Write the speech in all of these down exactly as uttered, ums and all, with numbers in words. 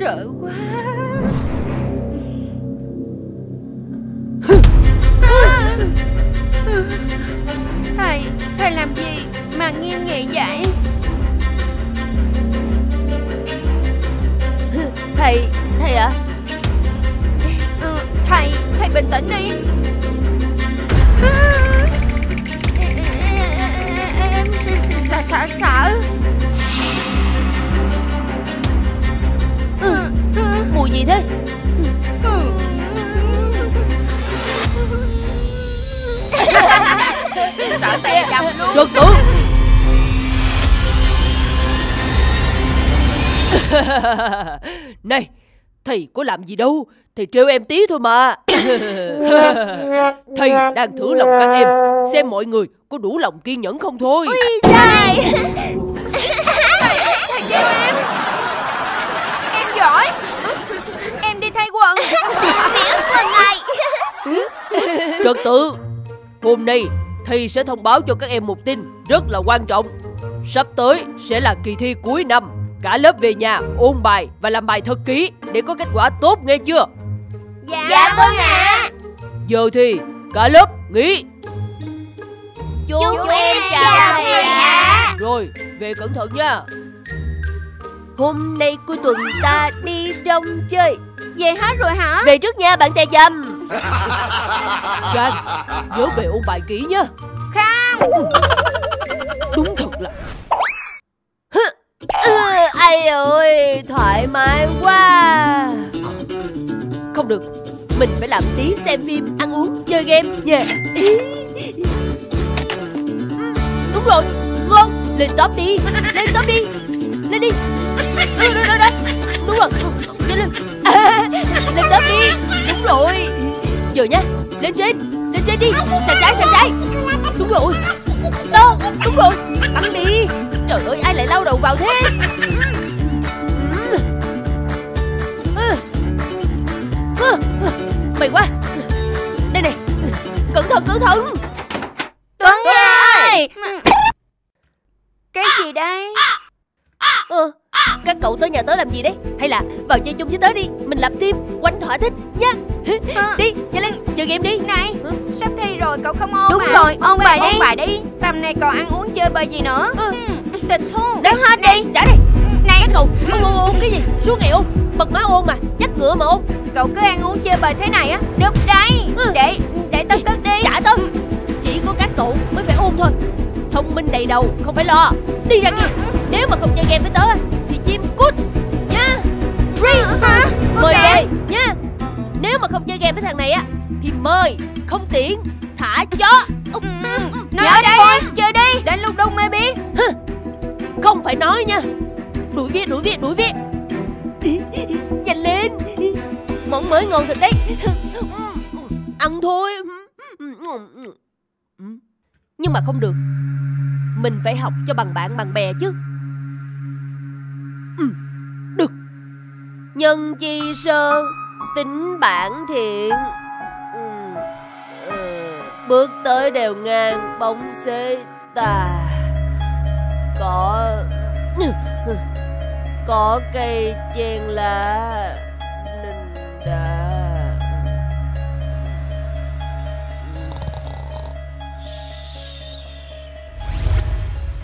Sợ quá. Thầy, thầy làm gì mà nghiêm nghị vậy? Thầy, thầy ạ. À? Thầy, thầy bình tĩnh đi. Em sợ sợ sợ. Mùi gì thế? Sợ tay chồng luôn. Được được. Này, thầy có làm gì đâu, thầy trêu em tí thôi mà. Thầy đang thử lòng các em, xem mọi người có đủ lòng kiên nhẫn không thôi. Ui giời. Thầy trêu em. Em giỏi. Em đi thay quần. Điển quần này. Trật tự. Hôm nay thầy sẽ thông báo cho các em một tin rất là quan trọng. Sắp tới sẽ là kỳ thi cuối năm. Cả lớp về nhà ôn bài và làm bài thật kỹ để có kết quả tốt, nghe chưa? Dạ, dạ vâng ạ. Giờ thì cả lớp nghỉ. Chúng, Chúng em chào thầy ạ. Rồi, về cẩn thận nha. Hôm nay cuối tuần ta đi rong chơi. Về hết rồi hả? Về trước nha bạn tè dầm. Trang, nhớ về ôn bài kỹ nha. Không. Đúng thật là à, ai ơi, thoải mái quá. Không được, mình phải làm tí xem phim, ăn uống, chơi game nha. Yeah. Đúng rồi, ngon. Lên top đi, lên top đi, lên đi. Đúng rồi, đúng rồi. À, lên top đi, đúng rồi. Giờ nha, lên trên, lên trên đi. Sang trái, sang trái. Đúng rồi. Đó, đúng rồi, bắn đi. Trời ơi, ai lại lao đầu vào thế? Mày quá. Đây này, cẩn thận, cẩn thận. Tuấn ơi. Cái gì đây? Ờ, các cậu tới nhà tớ làm gì đấy? Hay là vào chơi chung với tớ đi. Mình làm team, quanh thỏa thích nha. À. Đi, nhanh lên, chơi game đi. Này, ừ. Sắp thi rồi, cậu không ôn. Đúng rồi, ôn bài, bài, bài đi. Tầm này còn ăn uống chơi bời gì nữa. Ừ. Ừ. Tịch thu. Đáng hết đi, trả đi. Này, các cậu, ôn ôn ôn cái gì? Suốt ngày ôn, bật má ôn mà, dắt ngựa mà ôn. Cậu cứ ăn uống chơi bời thế này á, đúp đây. Ừ. Để, để tớ cất đi. Trả tớ. Chỉ có các cậu mới phải ôn thôi. Thông minh đầy đầu, không phải lo. Đi ra kia. Ừ. Nếu mà không chơi game với tớ thì chim cút nha. Hả? Mời okay. Về nha. Nếu mà không chơi game với thằng này á thì mời, không tiễn, thả chó. Ừ, nói dạ đây, thôi. Chơi đi. Đến lúc đông mê biến. Không phải nói nha. Đuổi viết, đuổi viết, đuổi viết. Nhanh lên. Món mới ngon thật đấy. Ăn thôi. Nhưng mà không được. Mình phải học cho bằng bạn bằng bè chứ. Ừ, được. Nhân chi sơ, tính bản thiện. Ừ, ừ, bước tới đều ngang, bóng xế tà. Có Có cây chen lá nên đã.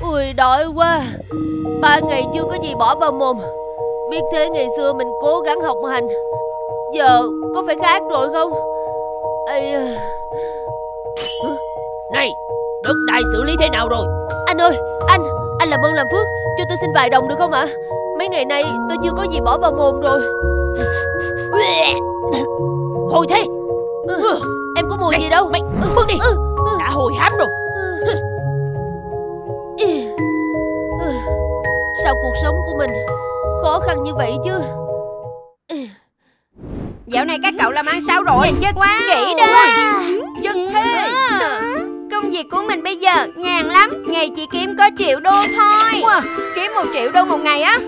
Ui đói quá. Ba ngày chưa có gì bỏ vào mồm. Biết thế ngày xưa mình cố gắng học hành. Giờ có phải khác rồi không? Ây... Này, đất đai xử lý thế nào rồi? Anh ơi, anh, anh làm ơn làm phước cho tôi xin vài đồng được không ạ? Mấy ngày nay tôi chưa có gì bỏ vào mồm rồi. Hồi thế. Ừ, em có mùi mày, gì đâu mày, bước đi. Ừ, ừ. Đã hồi hám rồi. Ừ. Sao cuộc sống của mình khó khăn như vậy chứ? Dạo này các cậu làm ăn sao rồi? Chết quá. Nghĩ đó. Chất thế. Công việc của mình bây giờ nhàn lắm. Ngày chỉ kiếm có triệu đô thôi. Wow. Kiếm một triệu đô một ngày á.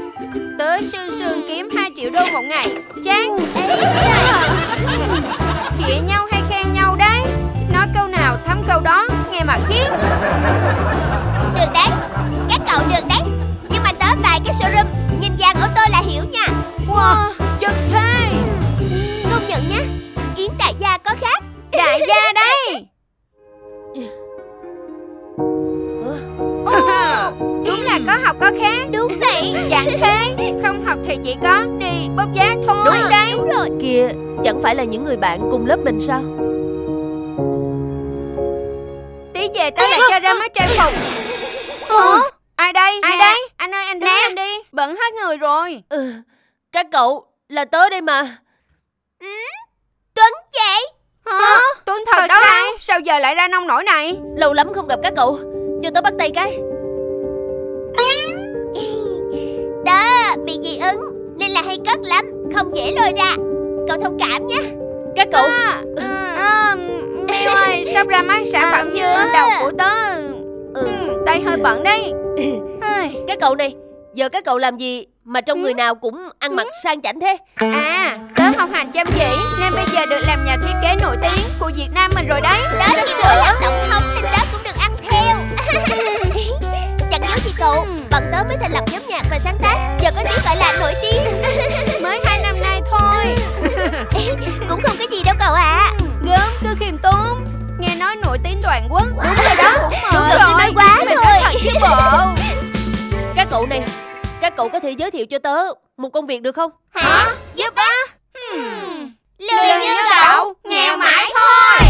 Tớ sương sương kiếm hai triệu đô một ngày. Chán. Khịa nhau hay khen nhau đấy. Nói câu nào thấm câu đó. Nghe mà khiếp. Được đấy. Các cậu được đấy. Nhưng mà tớ vài cái showroom, nhìn dàn ô tô là hiểu nha. Wow. phải có học có khác. Đúng vậy. Chẳng thế, không học thì chỉ có đi bóp giá thôi. Đúng rồi, đấy. Đúng rồi. Kìa, chẳng phải là những người bạn cùng lớp mình sao? Tí về tao lại cho ra mắt trang phục. Ủa? Ai đây? Ai nè. Đây? Anh ơi, anh đứng lên đi, bận hết người rồi. Ừ, các cậu, là tớ đây mà. Ừ, Tuấn chị. Hả? Tuấn thật đó. Sao giờ lại ra nông nổi này? Lâu lắm không gặp các cậu, cho tớ bắt tay cái. Tớ bị dị ứng nên là hay cất lắm, không dễ lôi ra. Cậu thông cảm nha. Các cậu à, à, à, Mèo ơi, sắp ra mắt sản à, phẩm chưa? Đầu của tớ ừ. tay hơi bận đấy. Các cậu này, giờ các cậu làm gì mà trong người nào cũng ăn mặc sang chảnh thế? À, tớ học hành chăm chỉ nên bây giờ được làm nhà thiết kế nổi tiếng của Việt Nam mình rồi đấy. Tớ được sửa làm tổng thống nên tớ cũng được ăn theo. Chẳng giống gì cậu, bọn tớ mới thành lập nhóm nhạc và sáng tác, giờ có tiếng gọi là nổi tiếng. Mới hai năm nay thôi. Cũng không có gì đâu cậu ạ. À, gớm cứ khiêm tốn, nghe nói nổi tiếng toàn quốc. Đúng rồi đó, cũng mệt rồi, nói quá mình rồi. Nói thật chứ bộ. Các cậu này, các cậu có thể giới thiệu cho tớ một công việc được không? Hả? Giúp á? Hmm. Lười như cậu, nghèo mãi thôi.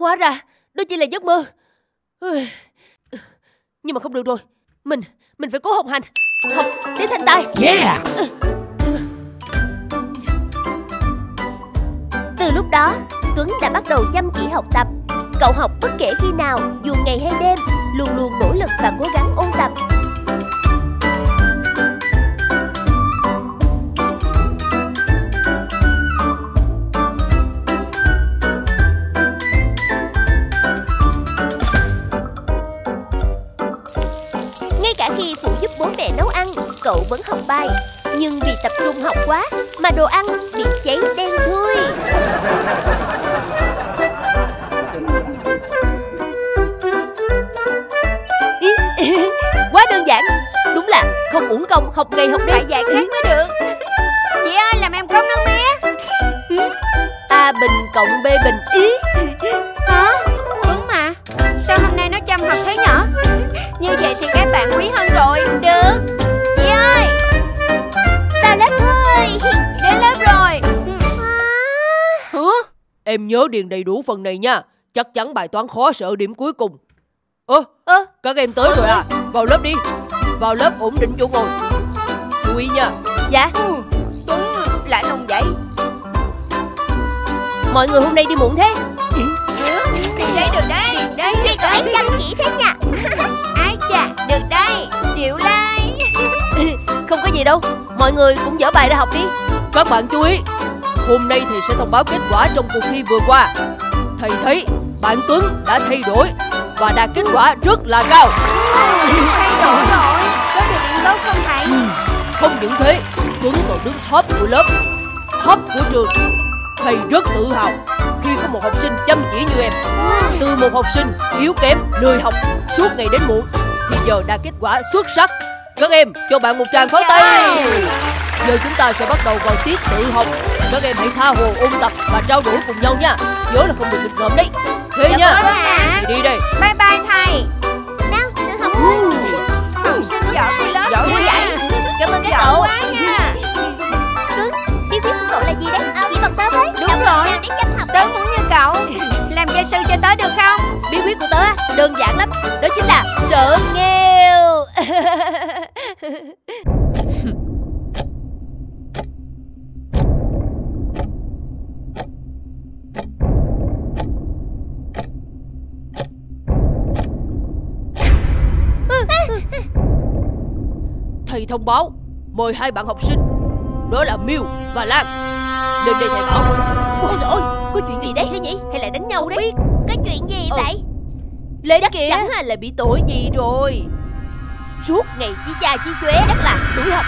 Hóa ra đó chỉ là giấc mơ. Nhưng mà không được rồi, mình mình phải cố học hành, học để thành tài. Yeah. Từ lúc đó, Tuấn đã bắt đầu chăm chỉ học tập. Cậu học bất kể khi nào, dù ngày hay đêm, luôn luôn nỗ lực và cố gắng ôn tập. Ngay cả khi phụ giúp bố mẹ nấu ăn, cậu vẫn học bài. Nhưng vì tập trung học quá mà đồ ăn bị cháy đen thui. Quá đơn giản, đúng là không uổng công học ngày học đêm. Phải dạy khác mới được. Chị ơi, làm em cốc nước mía. A bình cộng B bình. Ý hả? Tuấn mà, sao hôm nay nó chăm học thế nhở? Như vậy thì các bạn quý hơn rồi. Được. Chị ơi, tao lớp thôi. Đến lớp rồi. Hả? Em nhớ điền đầy đủ phần này nha. Chắc chắn bài toán khó sợ điểm cuối cùng. Ơ, à, à, các em tới rồi à? Vào lớp đi. Vào lớp ổn định chỗ ngồi. Chú ý nha. Dạ. Ừ, Tuấn lại nông vậy. Mọi người hôm nay đi muộn thế. Đi đây được đây. Đây đi tụi em chăm chỉ thế nha. Ai chà, được đây. Chịu lai. Không có gì đâu. Mọi người cũng dở bài ra học đi. Các bạn chú ý, hôm nay thầy sẽ thông báo kết quả trong cuộc thi vừa qua. Thầy thấy bạn Tuấn đã thay đổi và đạt kết quả rất là cao. Ừ, thay đổi rồi. Có được điểm tốt không thầy? Ừ, không những thế, Tuấn còn đứng top của lớp, top của trường. Thầy rất tự hào khi có một học sinh chăm chỉ như em. Từ một học sinh yếu kém, lười học, suốt ngày đến muộn, thì giờ đạt kết quả xuất sắc. Các em cho bạn một tràng pháo tay. Giờ chúng ta sẽ bắt đầu vào tiết tự học. Các em hãy tha hồ ôn tập và trao đổi cùng nhau nha. Nhớ là không được nghịch ngợm đấy. Thế dạ nha. Thì đi đây. Bye bye thầy. Nào, tự học thôi. Học sinh giỏi của lớp. Giỏi quá vậy. Cảm ơn các cậu. Tuấn, bí quyết của cậu là gì đấy? Chỉ bằng tớ với. Đúng rồi. Tớ muốn như cậu. Làm gia sư cho tớ được không? Bí quyết của tớ á, đơn giản lắm. Đó chính là sợ nghèo. Thầy thông báo mời hai bạn học sinh, đó là Miu và Lan, lên đây thầy bảo. Ôi trời ơi, có chuyện gì đấy thế nhỉ? Hay là đánh nhau đấy? Biết có chuyện gì vậy? Ừ. Lê chắc kìa, chắn là bị tội gì rồi, suốt ngày chí cha chí chóe, chắc là đuổi học.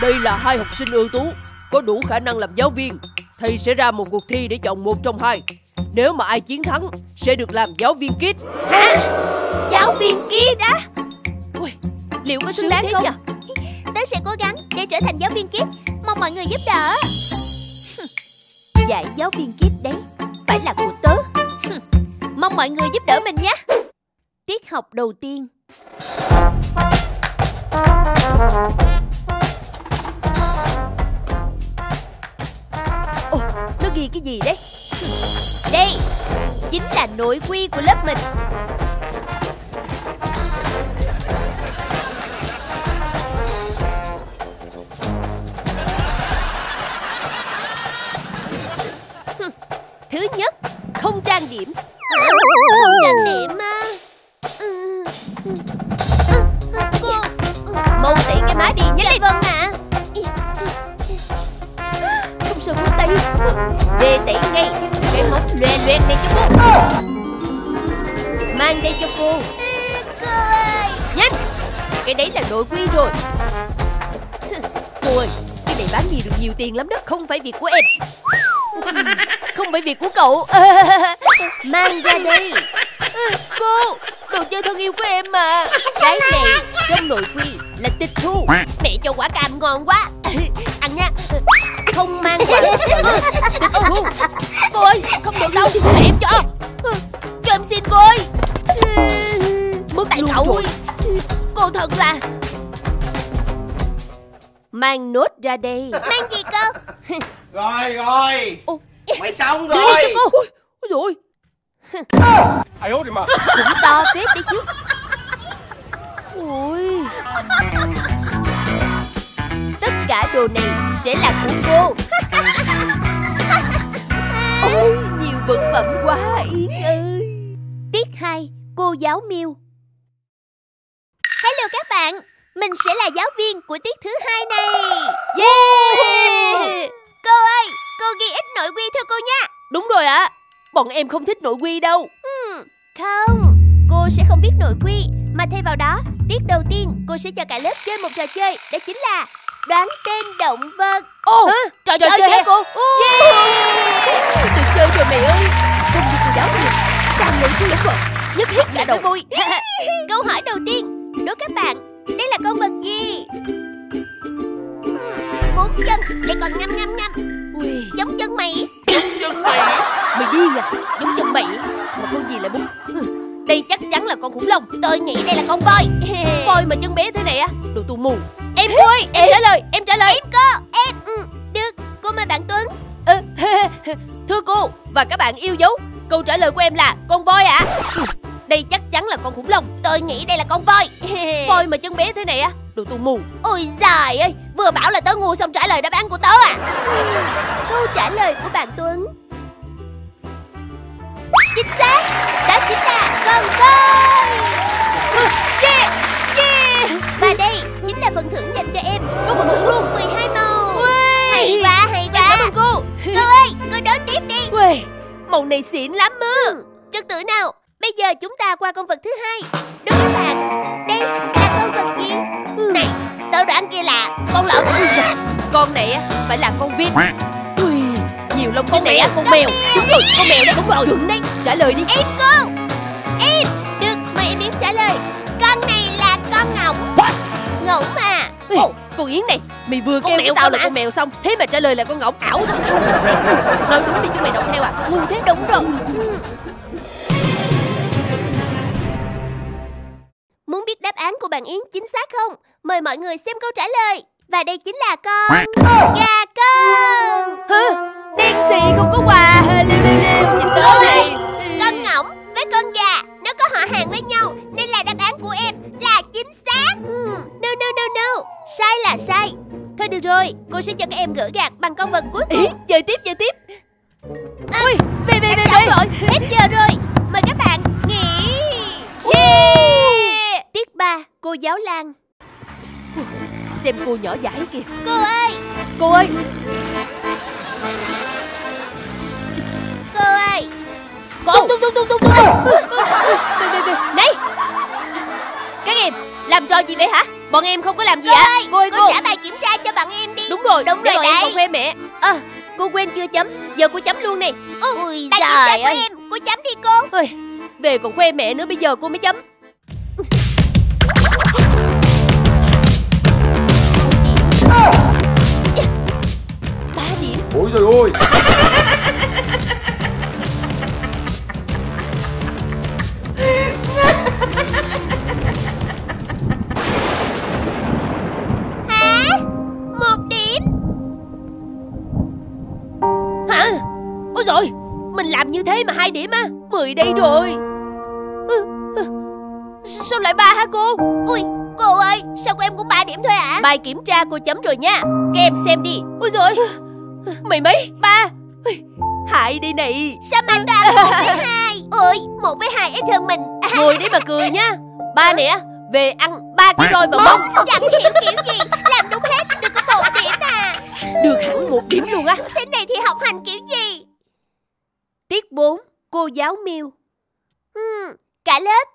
Đây là hai học sinh ưu tú, có đủ khả năng làm giáo viên. Thầy sẽ ra một cuộc thi để chọn một trong hai. Nếu mà ai chiến thắng sẽ được làm giáo viên kids. Hả? Giáo viên kids á? Ui, liệu có xứng đáng không? Nhờ? Tớ sẽ cố gắng để trở thành giáo viên kids. Mong mọi người giúp đỡ. Dạy giáo viên kids đấy phải là của tớ. Mong mọi người giúp đỡ mình nhé. Tiết học đầu tiên. Ồ, nó ghi cái gì đấy? Đây, chính là nội quy của lớp mình. Thứ nhất, không trang điểm. Không trang điểm à? Cô Mông tỉ cái má đi nhé Vân ạ. Không sợ muốn tỉ. Về tỉ ngay. Cái móng lòe lòe này cho cô. Mang đây cho cô. Nhanh. Cái đấy là nội quy rồi. Cô ơi, cái này bán gì được nhiều tiền lắm đó. Không phải việc của em. Không phải việc của cậu. Mang ra đây. Cô, đồ chơi thân yêu của em mà. Cái này trong nội quy là tịch thu. Mẹ cho quả cam ngon quá. Ăn nha. Không mang quả tịch thu. Cô ơi, không được đâu. Để em cho. Cho em xin cô ơi. Mất tại cậu rồi. Cô thật là. Mang nốt ra đây. Mang gì cơ? Rồi rồi. Ô, mày xong rồi. Đưa đi cho cô. Ôi dồi ôi. Ai hốt đi mà. Cũng to phết đấy chứ. Ôi. Tất cả đồ này sẽ là của cô. Ôi, nhiều vật phẩm quá Yến ơi. Tiết hai, cô giáo Miêu. Hello các bạn, mình sẽ là giáo viên của tiết thứ hai này. Yeah. Cô ơi, cô ghi ít nội quy theo cô nha. Đúng rồi ạ. À, bọn em không thích nội quy đâu. Ừ, không, cô sẽ không biết nội quy. Mà thay vào đó, tiết đầu tiên cô sẽ cho cả lớp chơi một trò chơi. Đó chính là đoán tên động vật. Ồ, oh, trò, trò, trò chơi hả cô? Yeah. Yeah. Tụi chơi rồi mẹ ơi. Không như cô giáo được. Càng nội quy lắm rồi. Nhất hết cả đội vui. Câu hỏi đầu tiên, đố các bạn, đây là con vật gì? Bốn chân lại còn ngâm ngâm ngâm. Ui. Giống chân mày. Giống chân mày. Mày điên à? Giống chân mày mà con gì lại bún? Đây chắc chắn là con khủng long. Tôi nghĩ đây là con voi. Voi mà chân bé thế này á, đồ tù mù. Em vui. Em trả lời. Em trả lời. Em cô. Em. Ừ, được. Cô mời bạn Tuấn. Ừ. Thưa cô và các bạn yêu dấu, câu trả lời của em là con voi ạ. À? Đây chắc chắn là con khủng long. Tôi nghĩ đây là con voi. Voi mà chân bé thế này á, đồ tù mù. Ôi giời ơi, vừa bảo là tớ ngu xong trả lời đáp án của tớ à. Câu trả lời của bạn Tuấn chính xác. Đó chính là con voi. Yeah, yeah. Và đây chính là phần thưởng dành cho em. Có phần thưởng luôn mười hai màu. Uê. Hay quá, hay quá. Cảm ơn cô. Cô ơi, cô đố tiếp đi. Uê, màu này xịn lắm á. Ừ, trật tự nào. Bây giờ chúng ta qua con vật thứ hai. Đúng các bạn, đây là con vật gì? Ừ. Này, tớ đoán kia là con lợn. À, con này phải là con vịt. Ui, nhiều lông. Con này con mèo. Đúng rồi, con mèo đấy. Đúng rồi, đúng đấy. Trả lời đi. Em cô. Em. Được, mời em Yến trả lời. Con này là con ngỗng. Ngỗng mà. Ồ, cô Yến này, mày vừa kêu với tao là con mèo xong, thế mà trả lời là con ngỗng. Ảo thật. Nói đúng đi chứ mày đọc theo à. Ngu thế. Đúng rồi. Muốn biết đáp án của bạn Yến chính xác không? Mời mọi người xem câu trả lời. Và đây chính là con gà con. Hả? Đen xì không có quà. Liêu liêu liêu. Nhìn tớ này. Con ngỗng với con gà nó có họ hàng với nhau, nên là đáp án của em là chính xác. No no no no. Sai là sai. Thôi được rồi, cô sẽ cho các em gỡ gạc bằng con vật cuối cùng. Ý, chơi tiếp chơi tiếp. À, ui, về về về về rồi. Hết giờ rồi. Mời các bạn nghỉ. Yeah. Tiết ba, cô giáo Lan. Xem cô nhỏ dãi kìa. Cô ơi. Cô ơi. Cô ơi. Cô. Tung tung tung tung tung. Về về về. Này. Các em làm trò gì vậy hả? Bọn em không có làm gì ạ. À? Cô ơi, cô, cô trả bài kiểm tra cho bọn em đi. Đúng rồi. Đúng rồi, rồi đấy. Em còn quên mẹ. À, cô quên chưa chấm. Giờ cô chấm luôn nè. Ôi bài kiểm tra của em. Cô chấm đi cô. Ôi, về còn quên mẹ nữa. Bây giờ cô mới chấm. ba điểm. Ôi trời ơi. rồi. Mình làm như thế mà hai điểm á, mười đây rồi. Sao lại ba hả cô? Ui, cô ơi, sao của em cũng ba điểm thôi ạ? À? Bài kiểm tra cô chấm rồi nha, các em xem đi. Ôi rồi, mày mấy ba. Hại đi này. Sao mà toàn một với hai? Ôi, một với hai ít hơn mình. Ngồi đấy mà cười nha. Ba nè, về ăn ba cái roi vào mông. Chẳng hiểu kiểu gì, làm đúng hết được có một điểm à. Được hẳn một điểm luôn á. Thế này thì học hành kiểu gì? Tiết bốn, cô giáo Miêu. Ừ, cả lớp,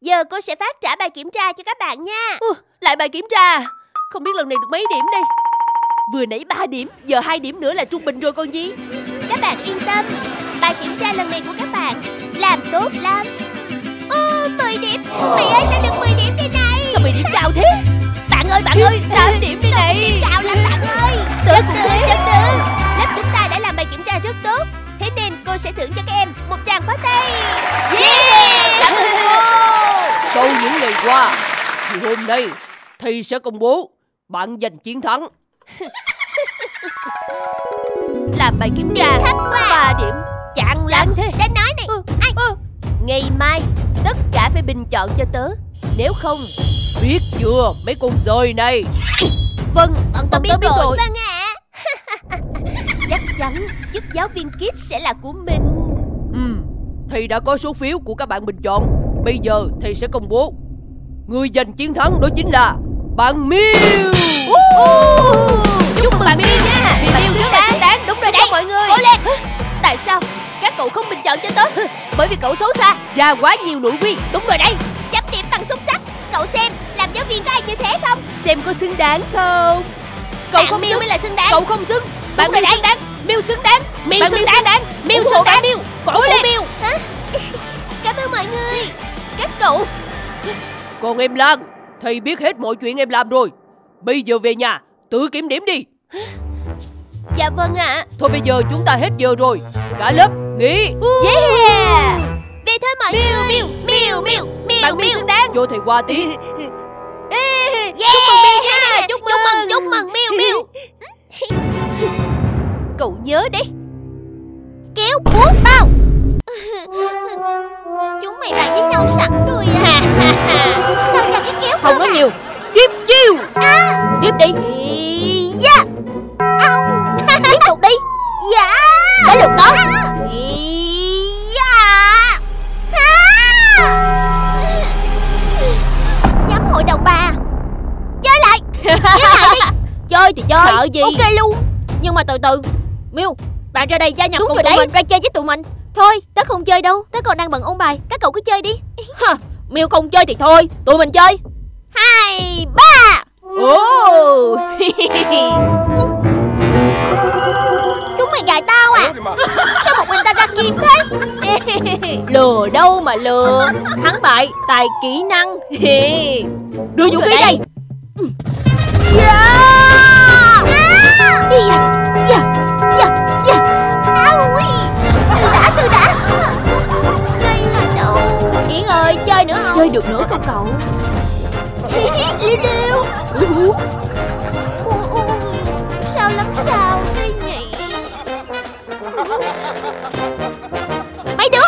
giờ cô sẽ phát trả bài kiểm tra cho các bạn nha. Ừ, lại bài kiểm tra. Không biết lần này được mấy điểm đây. Vừa nãy ba điểm, giờ hai điểm nữa là trung bình rồi còn gì. Các bạn yên tâm, bài kiểm tra lần này của các bạn làm tốt lắm. Ô, mười điểm. Mày ơi, tao được mười điểm đây này. Sao mày điểm cao thế? Bạn ơi, bạn ơi, tao điểm đây này. Điểm cao lắm bạn ơi. Tớ cũng thế. Chấm tư. Lớp chúng ta đã làm bài kiểm tra rất tốt, thế nên cô sẽ thưởng cho các em một tràng pháo tay. Yeah! Cảm ơn cô. Sau những ngày qua thì hôm nay thầy sẽ công bố bạn giành chiến thắng. Làm bài kiểm tra ba điểm. Chạng lắm thế. Để nói này. Ừ, ai? Ừ. Ngày mai tất cả phải bình chọn cho tớ. Nếu không, biết chưa mấy con dơi này. Vâng, bọn tớ biết, biết rồi. Vâng ạ. Chắc chắn chức giáo viên Kids sẽ là của mình. Ừ, thầy đã có số phiếu của các bạn bình chọn. Bây giờ thầy sẽ công bố người giành chiến thắng, đó chính là bạn Miêu. Chúc mừng bạn Miêu nha. Vì Miêu rất là xứng đáng. Đúng rồi đấy mọi người. Cố lên. Tại sao các cậu không bình chọn cho tớ? Bởi vì cậu xấu xa, ra quá nhiều nội quy. Đúng rồi đấy. Chấm điểm bằng xúc sắc. Cậu xem làm giáo viên có ai như thế không? Xem có xứng đáng không? Cậu bạn không Miêu mới là xứng đáng. Cậu không xứng. Bạn Miêu xứng đáng. Miêu xứng đáng. Miêu xứng đáng. Miêu xứng đáng. Miêu cổ lên Miêu. Cảm ơn mọi người. Các cậu. Còn em Lan, thầy biết hết mọi chuyện em làm rồi. Bây giờ về nhà tự kiểm điểm đi. Dạ vâng ạ. À. Thôi bây giờ chúng ta hết giờ rồi. Cả lớp nghỉ. Yeah. Về thôi mọi Miêu, người. Miêu, Miêu, Miêu, Miêu, Miêu. Bạn Miêu xứng đáng. Vô thầy qua tí. Yeah. Chúc mừng Miêu nha. Chúc mừng, chúc mừng, chúc mừng Miêu, Miêu. Cậu nhớ đấy. Kéo bút bao. Chúng mày bạn với nhau sẵn rồi à. Tao nhặt cái kéo. Không nói à. Nhiều. Tiếp chiêu. À. Tiếp đi. Yeah. Tiếp tục đi. Dạ. Tới lượt tớ. Dạ. Giám hội đồng bà, chơi lại. Chơi lại đi. Chơi thì chơi. Sợ gì. Ok luôn. Nhưng mà từ từ Miêu, bạn ra đây gia nhập cùng tụi mình. Ra chơi với tụi mình. Thôi tớ không chơi đâu, tớ còn đang bận ôn bài. Các cậu cứ chơi đi. Miêu không chơi thì thôi, tụi mình chơi. Hai ba. Oh. Chúng mày gài tao à? Sao một mình tao ra kiên thế? Lừa đâu mà lừa. Thắng bại tài kỹ năng. Đưa vũ khí đây. Từ đã. Đây là đâu? Yến ơi, chơi nữa không? Chơi được nữa không cậu? Liêu Liêu. Sao lắm sao đây nhỉ? Mấy đứa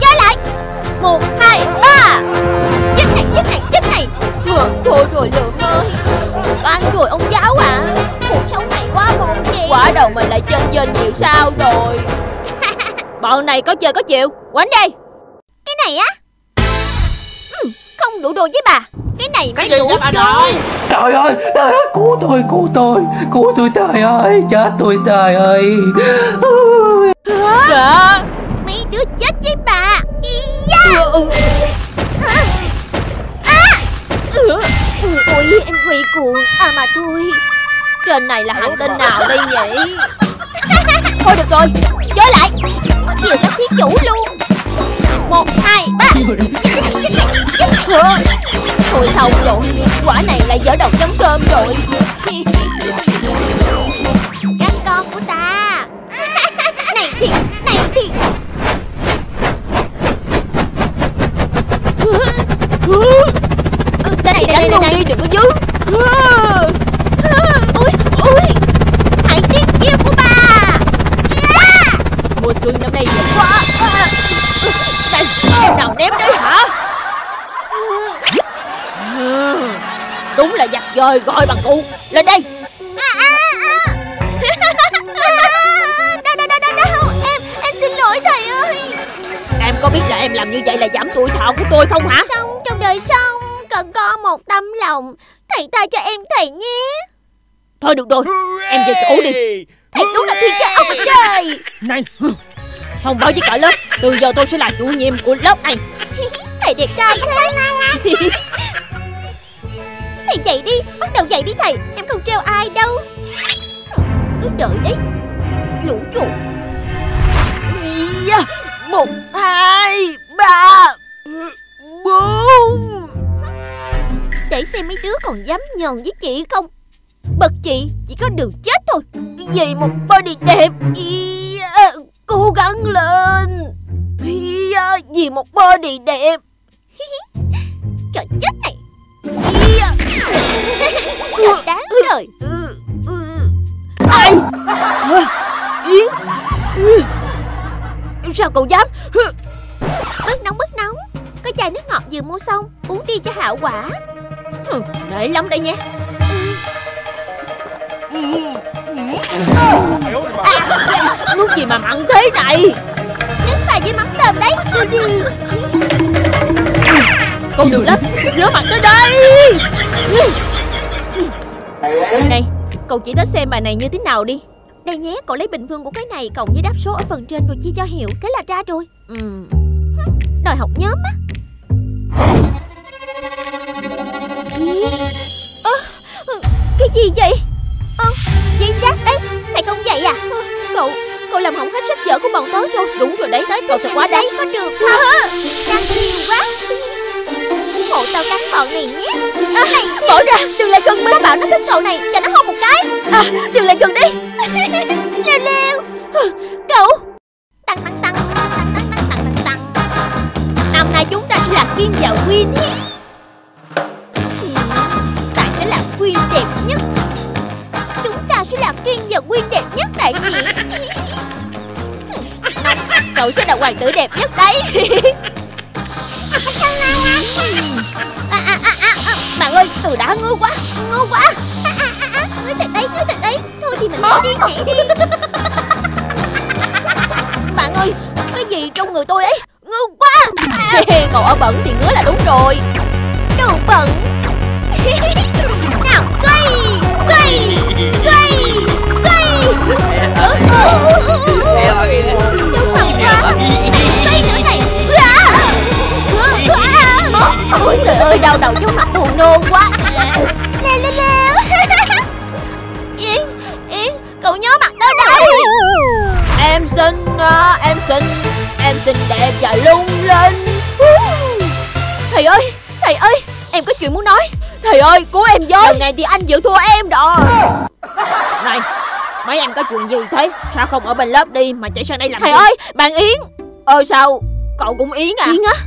chơi lại. Một hai ba. Chết này, chết này, chết này. Thôi rồi Lượng ơi, toan rồi ông giáo à. Cuộc sống này quá buồn gì. Quả đầu mình lại chơi dên nhiều sao rồi. Bọn này có chơi có chịu. Quánh đi. Cái này á. Ừ, không đủ đùa với bà. Cái này cái gì vậy bà nội? Trời ơi, trời ơi, cứu tôi, cứu tôi, cứu tôi, trời ơi, chết tôi, trời ơi. Hả? Mấy đứa chết với bà. Dạ. À. Ôi, em quỷ cuồng. À mà thôi, trên này là hạng tên nào đây nhỉ? Thôi được rồi, chơi lại. Chiều các thí chủ luôn. Một, hai, ba. Thôi xong rồi, quả này lại dở đầu chấm cơm rồi. Các con của ta. Này thì, này thì. Đây này, đây này, này, đừng có dứ. Ôi, ôi. Hãy tiếp chiêu của bà. mùa xuân năm nay dữ quá. Này, em nào ném đấy hả? Đúng là giặc dời gọi bằng cụ. Lên đây. Đau, đau, đau, đau. Em, em xin lỗi thầy ơi. Em có biết là em làm như vậy là giảm tuổi thọ của tôi không hả? Trong, trong đời sống cần có một tâm lòng. Thầy tha cho em thầy nhé. Thôi được rồi, em về chỗ đi. Em đúng là thiên gia ông trời. Này, thông báo với cả lớp, từ giờ tôi sẽ là chủ nhiệm của lớp này. Thầy đẹp trai thế. Thầy dậy đi, bắt đầu dậy đi thầy. Em không trêu ai đâu. Cứ đợi đấy. Lũ chuột. Một, hai, ba, bốn. Để xem mấy đứa còn dám nhờn với chị không. Bật chị chỉ có đường chết thôi. Vì một body đẹp. Cố gắng lên. Vì một body đẹp. Trời chết này. Thật đáng rồi. Ai? Sao cậu dám? Bớt nóng bớt nóng. Có chai nước ngọt vừa mua xong, uống đi cho hảo quả. Để lắm đây nha. À, nước gì mà mặn thế này? Nước mà với mắm tôm đấy. Tôi đi. Con đường lắm, nhớ mặt tới đây. Này, cậu chỉ tới xem bài này như thế nào đi. Đây nhé, cậu lấy bình phương của cái này cộng với đáp số ở phần trên rồi chia cho Hiệu. Thế là ra rồi. Ừ. Đòi học nhóm á. À, cái gì vậy? À, giấy rác đấy. Thầy không vậy à? Cậu, cậu làm hỏng hết sách vở của bọn tớ rồi. Đúng rồi đấy, tới cậu thật quá đấy. Có được không? Căng nhiều quá. Hộ tao cắn bọn này nhé. À, hay, bỏ ra, đừng lại gần mình. Nó bảo nó thích cậu này, cho nó hôn một cái. À, đừng lại gần đi. Leo leo. Cậu. Tăng tăng tăng tăng tăng tăng tăng tăng. Năm nay chúng ta sẽ là Kiên và Quyên. Ta sẽ là Quyên đẹp nhất. Chúng ta sẽ là Kiên và Quyên đẹp nhất đại diện. Cậu sẽ là hoàng tử đẹp nhất đấy. À, à, à, à, à. Bạn ơi, từ đã ngứa quá, ngứa quá. À, à, à, à. Ngứa thật đấy, ngứa thật đấy. Thôi thì mình bỏ đi nhẹ đi. Bạn ơi, cái gì trong người tôi ấy, ngứa quá. À. Cậu ở bẩn thì ngứa là đúng rồi. Đồ bẩn. Nào, xoay, xoay, xoay, xoay. Đâu bằng quá. Xoay nữa này. Ôi trời ơi, đau đầu chóng mặt buồn nôn quá. Leo leo leo. Yên, Yên, cậu nhớ mặt tới đây. Em xinh, em xinh, em xinh đẹp và lung linh. Thầy ơi, thầy ơi, em có chuyện muốn nói. Thầy ơi, cứu em với. Lần này thì anh chịu thua em rồi. Này, mấy em có chuyện gì thế? Sao không ở bên lớp đi mà chạy sang đây làm thầy gì? Thầy ơi, bạn Yến. Ờ sao, cậu cũng Yến à? Yến á?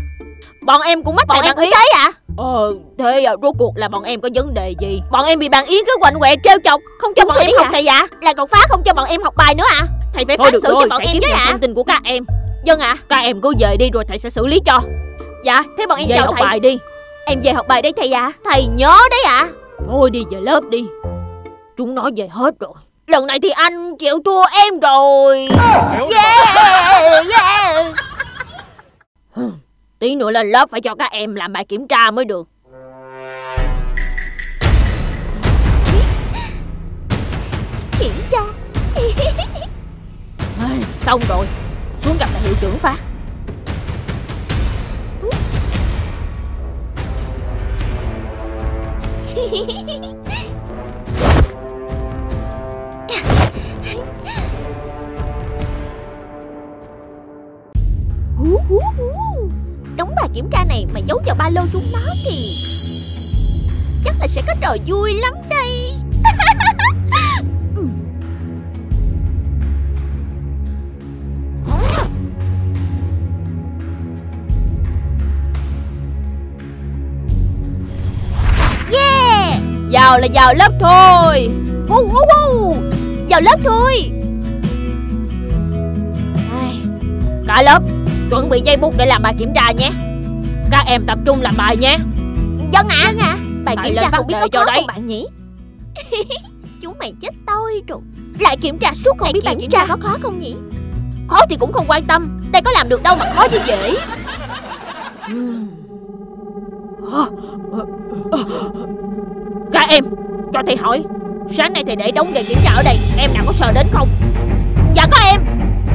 Bọn em cũng mắc bọn thầy bạn Yến thấy à? Ờ, thế à, rốt cuộc là bọn em có vấn đề gì? Bọn em bị bạn Yến cứ quạnh quẹ trêu chọc, không cho bọn em học thầy ạ. Là cậu phá không cho bọn em học bài nữa à? Thầy phải phán xử cho bọn em chứ ạ. Thông tin của các em. Vâng ạ. Các em cứ về đi rồi thầy sẽ xử lý cho. Dạ, thế bọn em về học bài đi. Em về học bài đấy thầy ạ. Thầy nhớ đấy ạ. Thôi đi về lớp đi. Chúng nó về hết rồi. Lần này thì anh chịu thua em rồi. Yeah, yeah. Tí nữa lên lớp phải cho các em làm bài kiểm tra mới được. Kiểm tra. Xong rồi. Xuống gặp lại hiệu trưởng phát. Đóng bài kiểm tra này mà giấu vào ba lô chúng nó thì chắc là sẽ có trò vui lắm đây. Yeah. Vào là vào lớp thôi. Vào lớp thôi. Ai, cả lớp chuẩn bị giấy bút để làm bài kiểm tra nhé. Các em tập trung làm bài nhé. Vâng ạ. Vâng ạ. Bài kiểm tra không biết có khó không bạn nhỉ? Chúng mày chết tôi rồi. Lại kiểm tra suốt không biết bài kiểm tra có khó không nhỉ? Khó thì cũng không quan tâm. Đây có làm được đâu mà khó như vậy. Các em, cho thầy hỏi, sáng nay thầy để đống đề kiểm tra ở đây, em nào có sợ đến không? Dạ có em.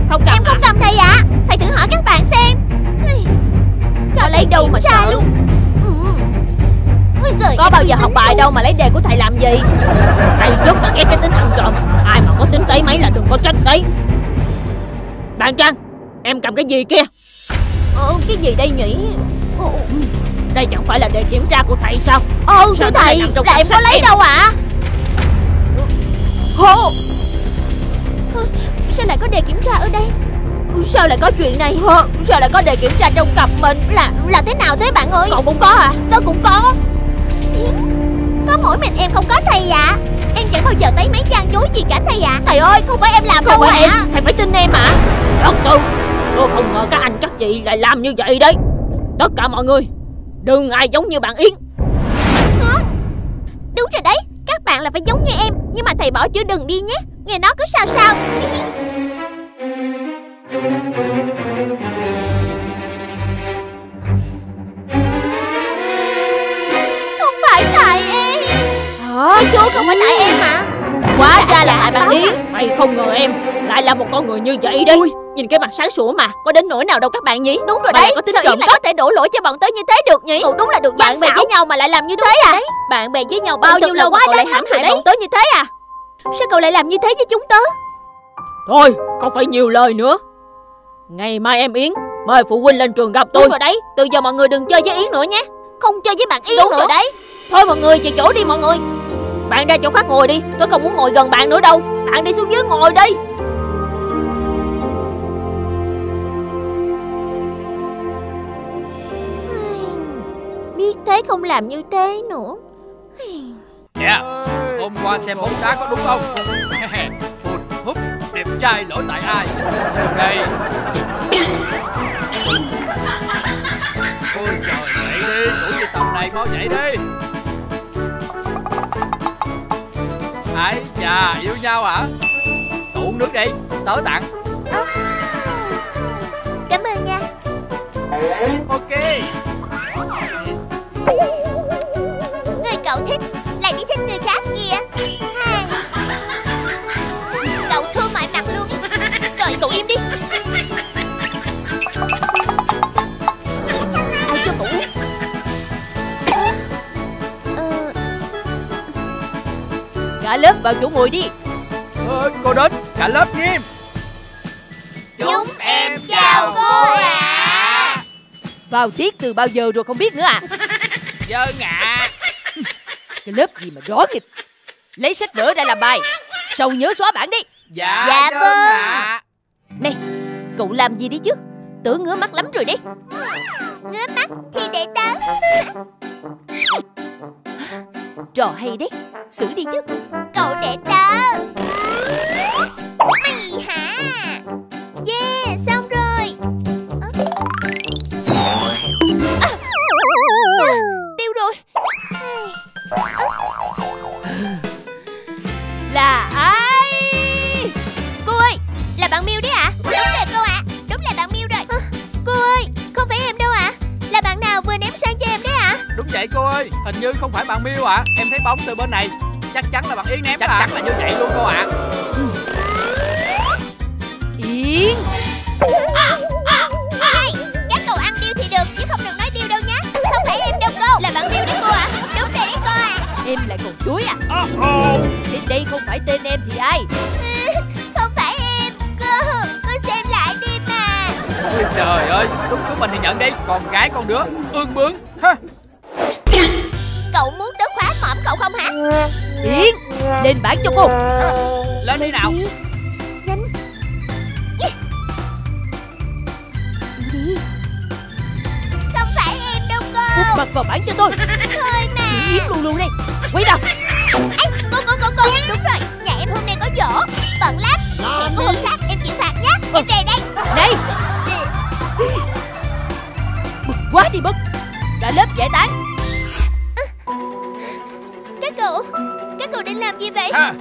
Không cầm. Em không cầm thầy ạ. Thầy thử hỏi các bạn xem. Cho lấy đâu mà sợ luôn. Có bao giờ học bài đâu mà lấy đề của thầy làm gì. Thầy rất là ghét cái tính ăn trộm. Ai mà có tính tới mấy là đừng có trách đấy. Bạn Trang, em cầm cái gì kia? Ờ, cái gì đây nhỉ? Đây chẳng phải là đề kiểm tra của thầy sao? Ồ, thưa thầy, là em có lấy em đâu ạ? À? Sao lại có đề kiểm tra ở đây? Sao lại có chuyện này? Sao lại có đề kiểm tra trong cặp mình? Là là thế nào thế bạn ơi? Cậu cũng có à? Tôi cũng có. Có mỗi mình em không có thầy ạ. À. Em chẳng bao giờ thấy mấy trang dối gì cả thầy ạ. À. Thầy ơi, không phải em làm đâu ạ. À. Thầy phải tin em ạ. À. Tôi, tôi không ngờ các anh các chị lại làm như vậy đấy. Tất cả mọi người, đừng ai giống như bạn Yến. Không. Đúng rồi đấy, các bạn là phải giống như em. Nhưng mà thầy bỏ chữ đừng đi nhé. Nghe nó cứ sao sao. Không phải tại em. Hả? Chú không phải tại em mà. Quá ra là tại bạn Yến. Thầy không ngờ em lại là một con người như vậy đấy. Ui, nhìn cái mặt sáng sủa mà, có đến nỗi nào đâu các bạn nhỉ? Đúng rồi đấy, có tính sao Yến lại có thể đổ lỗi cho bọn tớ như thế được nhỉ? Cậu đúng là được bạn bè với nhau mà lại làm như thế à? Bạn bè với nhau bao nhiêu lâu mà cậu lại hãm hại bọn tớ như thế à? Sao cậu lại làm như thế với chúng tớ? Thôi, không phải nhiều lời nữa. Ngày mai em Yến mời phụ huynh lên trường gặp tôi. Đúng rồi đấy, từ giờ mọi người đừng chơi với Yến nữa nhé. Không chơi với bạn Yến nữa. Đúng rồi đấy. Thôi mọi người về chỗ đi mọi người. Bạn ra chỗ khác ngồi đi, tôi không muốn ngồi gần bạn nữa đâu. Bạn đi xuống dưới ngồi đi. Biết thế không làm như thế nữa. Dạ, yeah. Hôm qua xem bóng đá có đúng không? Phụt húp, đẹp trai lỗi tại ai? Đây. Ôi trời, dậy đi, tuổi như tầm này mau dậy đi. Ái chà, yêu nhau hả? Cậu uống nước đi, tớ tặng. À, cảm ơn nha. Ok. Người cậu thích lại đi thích người khác kìa. Hai. Cậu thương mại mặt luôn. Trời, cậu im đi. Ai cho cậu uống? Ờ... Cả lớp vào chỗ ngồi đi. Ờ, cô đến, cả lớp nghiêm. Chúng em chào cô ạ. À. Vào tiết từ bao giờ rồi không biết nữa à? Vâng ạ. Cái lớp gì mà rõ nghịch. Lấy sách vở ra làm bài, xong nhớ xóa bảng đi. Dạ, dạ vâng ạ. Này, cậu làm gì đi chứ? Tớ ngứa mắt lắm rồi đấy. Ngứa mắt thì để tớ. Trò hay đấy, xử đi chứ. Cậu để tớ. Mày hả? Yeah, xong rồi. À. À. Là ai? Cô ơi, là bạn Miu đấy ạ. À? Đúng rồi cô ạ. À. Đúng là bạn Miu rồi. À, cô ơi, không phải em đâu ạ. À? Là bạn nào vừa ném sang cho em đấy ạ? À? Đúng vậy cô ơi, hình như không phải bạn Miu ạ. À. Em thấy bóng từ bên này, chắc chắn là bạn Yến ném. Chắc à. Chắn là như vậy luôn cô ạ. À. Yến. À, à, à. Này, các cậu ăn điêu thì được chứ không được nói điêu đâu nhá. Không phải em đâu cô. Là bạn Miu đấy cô ạ. À. Đúng rồi đấy cô ạ. À. Em lại còn chuối à? Đến đây không phải tên em thì ai? Không phải em. Cô, cô xem lại đi mà. Ôi trời ơi, đúng của mình thì nhận đi. Còn gái con đứa, ương bướng. Ha. Cậu muốn tớ khóa mõm cậu không hả? Yến, lên bảng cho cô. Lên đi nào. Nhanh. Không phải em đâu cô. Úp mặt vào bảng cho tôi. Thôi mà. Yến luôn luôn đi. Quay đầu. Ê, cô, cô, cô, cô. Đúng rồi, nhà em hôm nay có dỗ. Bận lắm. Hẹn có hôm khác em chịu phạt nhé. Em về đây. Đây. vậy? À.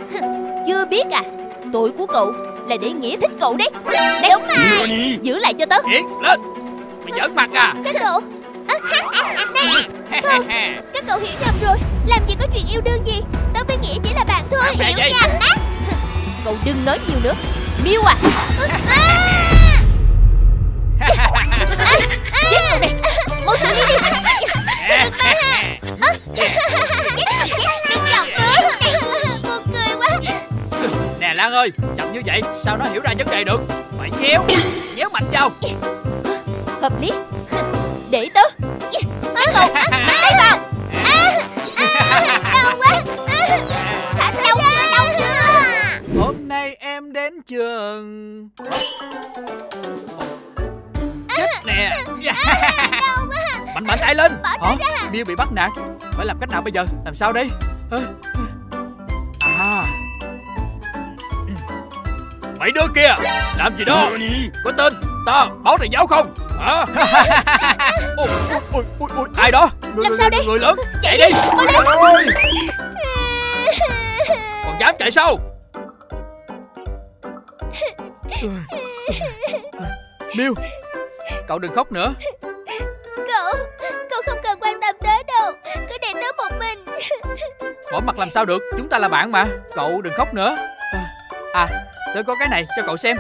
Chưa biết à? Tuổi của cậu là để Nghĩa thích cậu đấy. Đấy. Đúng rồi. Giữ lại cho tớ. Nghĩa, lên. Mày giỡn mặt à? Các cậu à, à, à, à, nè. Không, các cậu hiểu nhầm rồi. Làm gì có chuyện yêu đương gì. Tớ với Nghĩa chỉ là bạn thôi. Làm hiểu nhầm á. Cậu đừng nói nhiều nữa Miêu à. À. À, à, giết người này. Mau xử lý đi. Đừng chọc nữa. Buồn cười quá. Nè Lan ơi, chọc như vậy sao nó hiểu ra vấn đề được. Phải kéo, kéo mạnh vào. Hợp lý. Để tớ. Bắt cậu, bắt lấy vào. Đau quá. Thả tớ ra. Đau nữa. Hôm nay em đến trường. Nè. Mạnh mạnh tay lên. Hả? Miêu bị bắt nạt. Phải làm cách nào bây giờ? Làm sao đây? À. Mấy đứa kia làm gì đó? Có tên ta báo thầy giáo không? Hả? Ôi, ôi, ôi, ôi. Ai đó? Người, làm sao người, đi? Người lớn. Chạy, chạy đi. Đi. Còn dám chạy sau? Miêu, cậu đừng khóc nữa. Cậu, cậu không cần quan tâm tới đâu. Cứ để tớ một mình. Bỏ mặt làm sao được, chúng ta là bạn mà. Cậu đừng khóc nữa. À, tớ có cái này cho cậu xem.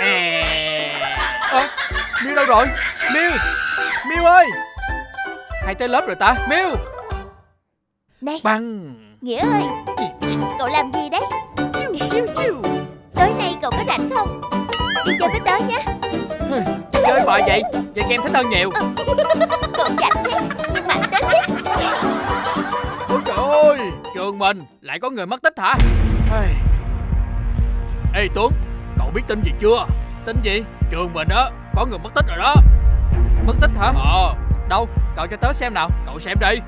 À, Miêu đâu rồi? Miêu, Miêu ơi. Hay tới lớp rồi ta, Miêu. Này, Bằng. Nghĩa ơi, cậu làm gì đấy? Chiu, chiu, chiu. Tối nay cậu có rảnh không? Đi chơi với tớ nhé. Chơi bời vậy, chơi game thích hơn nhiều. Cậu rảnh thế, nhưng mà tớ thích. Ôi trời ơi, trường mình lại có người mất tích hả? Ê Tuấn, cậu biết tin gì chưa? Tin gì? Trường mình á, có người mất tích rồi đó. Mất tích hả? Ờ. Đâu, cậu cho tớ xem nào, cậu xem đi.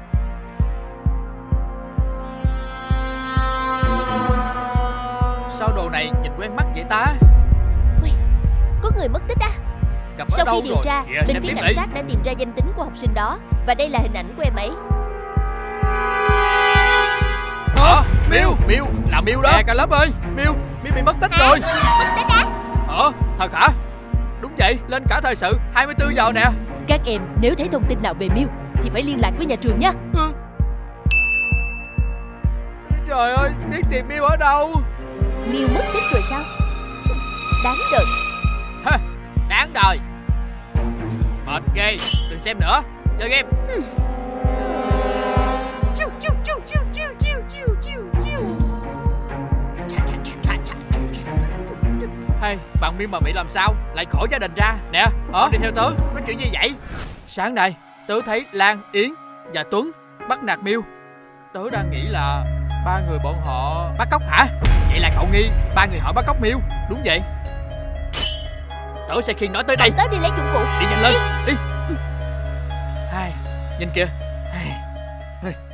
Sao đồ này nhìn quen mắt vậy ta? Có người mất tích á. Sau khi điều tra, bên phía cảnh sát đã tìm ra danh tính của học sinh đó. Và đây là hình ảnh của em ấy. Hả? Miêu, Miêu, là Miêu đó. Nè cả lớp ơi, Miêu, Miêu bị mất tích rồi. Mất tích á? Hả? Thật hả? Đúng vậy, lên cả thời sự hai mươi tư giờ nè. Các em nếu thấy thông tin nào về Miêu thì phải liên lạc với nhà trường nha. Trời ơi, biết tìm Miêu ở đâu? Miêu mất tích rồi sao? Đáng đời. Ha, đáng đời. Mệt ghê, đừng xem nữa, chơi game. Hey, bạn Miêu mà bị làm sao? Lại khỏi gia đình ra. Nè, ở đi theo tớ, có chuyện gì vậy? Sáng nay, tớ thấy Lan, Yến và Tuấn bắt nạt Miêu. Tớ đang nghĩ là ba người bọn họ bắt cóc hả? Vậy là cậu nghi ba người họ bắt cóc Miêu, đúng vậy. Tớ sẽ khiêng nó tới đây. Tớ đi lấy dụng cụ. Đi nhanh lên, đi. Hai, nhìn kìa.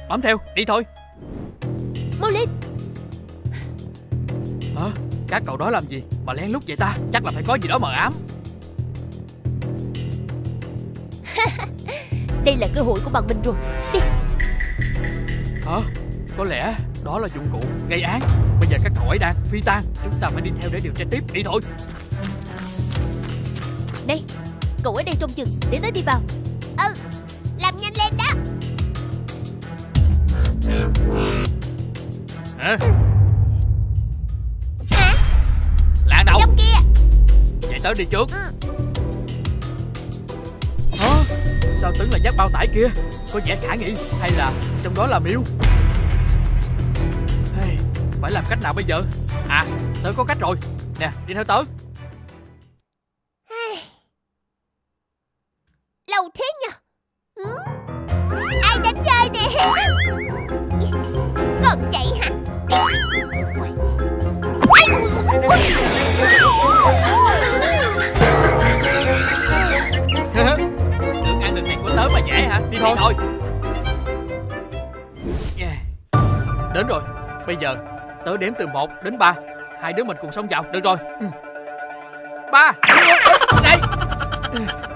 Bám theo, đi thôi. Mau lên. Hả? Các cậu đó làm gì mà lén lút vậy ta? Chắc là phải có gì đó mờ ám. Đây là cơ hội của bạn mình rồi. Đi. Hả? Có lẽ đó là dụng cụ gây án. Bây giờ các cậu ấy đang phi tang. Chúng ta phải đi theo để điều tra tiếp. Đi thôi. Đây, cậu ở đây trông chừng, để tớ đi vào. Ừ, làm nhanh lên đó. Hả? Hả? Lạ đâu? Trong kia. Vậy tớ đi trước. Ừ. Hả? Sao tưởng là dắt bao tải kia? Có vẻ khả nghi, hay là trong đó là Miêu? Hey, phải làm cách nào bây giờ? À, tớ có cách rồi. Nè, đi theo tớ. Lâu thế nhờ. Ai đánh rơi nè. Còn chạy hả? Tưởng ăn được tiền của tớ mà dễ hả? Đi thôi, đi thôi. Yeah. Đến rồi. Bây giờ tớ đếm từ một đến ba. Hai đứa mình cùng xông vào. Được rồi. Ba. Này.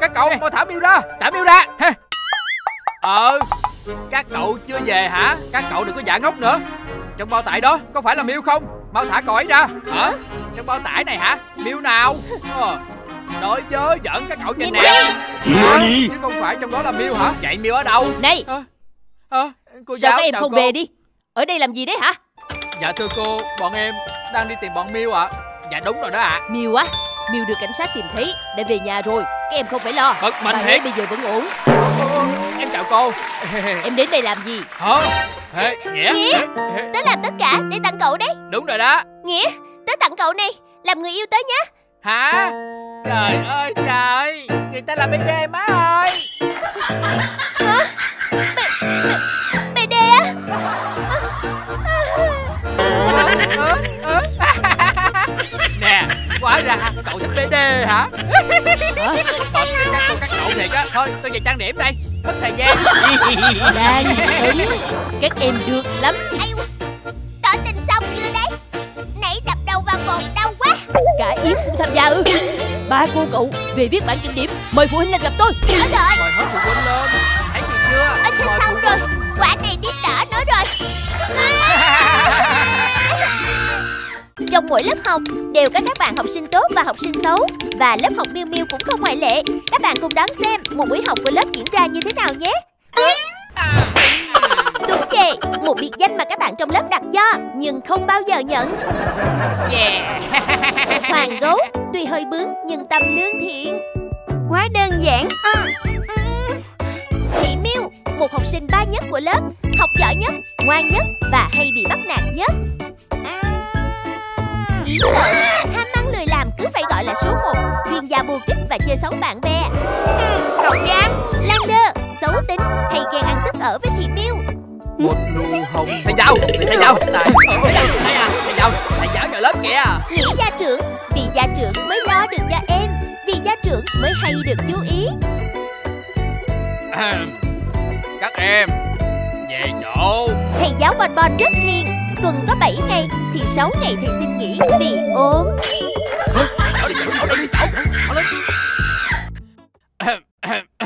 Các cậu, mau thả Miêu ra. Thả Miêu ra. Ờ, các cậu chưa về hả? Các cậu đừng có giả ngốc nữa. Trong bao tải đó có phải là Miu không? Mau thả cậu ấy ra. Hả? Trong bao tải này hả? Miu nào? Ờ. Nói chớ giỡn các cậu nhìn nè. Chứ không phải trong đó là Miu hả? Vậy Miu ở đâu? Này à, à, cô sao giáo, các em không cô? Về đi. Ở đây làm gì đấy hả? Dạ thưa cô, bọn em đang đi tìm bọn Miu ạ. À. Dạ đúng rồi đó ạ. À. Miu á? Miu được cảnh sát tìm thấy, đã về nhà rồi. Các em không phải lo. Bật mình hết. Bây giờ vẫn ổn. Ô, em chào cô. Em đến đây làm gì? Hả? Nghĩa, Nghĩa. Tớ làm tất cả để tặng cậu đấy. Đúng rồi đó. Nghĩa, tớ tặng cậu này. Làm người yêu tớ nhé. Hả? Trời ơi trời, người ta là bê đê má ơi. Hả? bê đê á? Nè, quá ra cậu thích bê đê hả? Còn tính năng của các cậu thiệt á. Thôi tôi về trang điểm đây, mất thời gian. Đang tính. Các em được lắm. Tỏ tình xong chưa đấy? Nãy đập đầu vào cột đau quá. Cả Yến cũng tham gia ư? Ba cô cậu về viết bản kiểm điểm. Mời phụ huynh lên gặp tôi. Trời ơi, mời hết phụ huynh lên. Thấy gì chưa? Ở trên xong rồi. Quả này biết đỡ nữa rồi. Trong mỗi lớp học đều có các bạn học sinh tốt và học sinh xấu. Và lớp học Miu Miu cũng không ngoại lệ. Các bạn cùng đón xem một buổi học của lớp diễn ra như thế nào nhé. Tuấn Chè, một biệt danh mà các bạn trong lớp đặt cho nhưng không bao giờ nhận. Yeah. Hoàng Gấu, tuy hơi bướng nhưng tâm lương thiện. Quá đơn giản. À. Thị Miu, một học sinh ba nhất của lớp. Học giỏi nhất, ngoan nhất và hay bị bắt nạt nhất. Tham ăn lười làm cứ phải gọi là số một. Chuyên gia bồ kích và chơi xấu bạn bè. Cậu Giang, Lander, xấu tính, hay ghen ăn tức ở với Thị Miu. Một nụ hồng. Thầy giáo, thầy giáo, thầy giáo, thầy giáo vào lớp kìa. Nghĩa gia trưởng, vì gia trưởng mới lo được cho em, vì gia trưởng mới hay được chú ý. Các em về chỗ. Thầy giáo Bon Bon rất hiền. Tuần có bảy ngày thì sáu ngày thầy xin nghỉ vì ốm.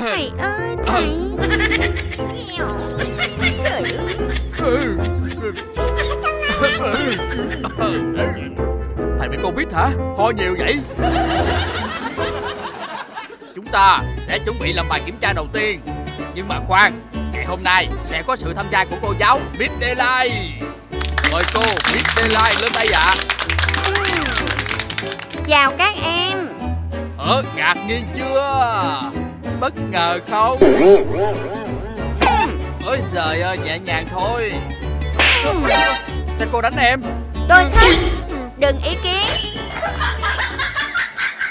Thầy ơi thầy. Thầy bị Covid hả? Ho nhiều vậy. Chúng ta sẽ chuẩn bị làm bài kiểm tra đầu tiên. Nhưng mà khoan, ngày hôm nay sẽ có sự tham gia của cô giáo Miss Delight. Mời cô Miss Delight lên đây ạ. À. Chào các em. Ờ, ngạc nhiên chưa? Bất ngờ không? Ôi giời ơi, nhẹ nhàng thôi. Sao cô đánh em? Tôi thích. Đừng ý kiến.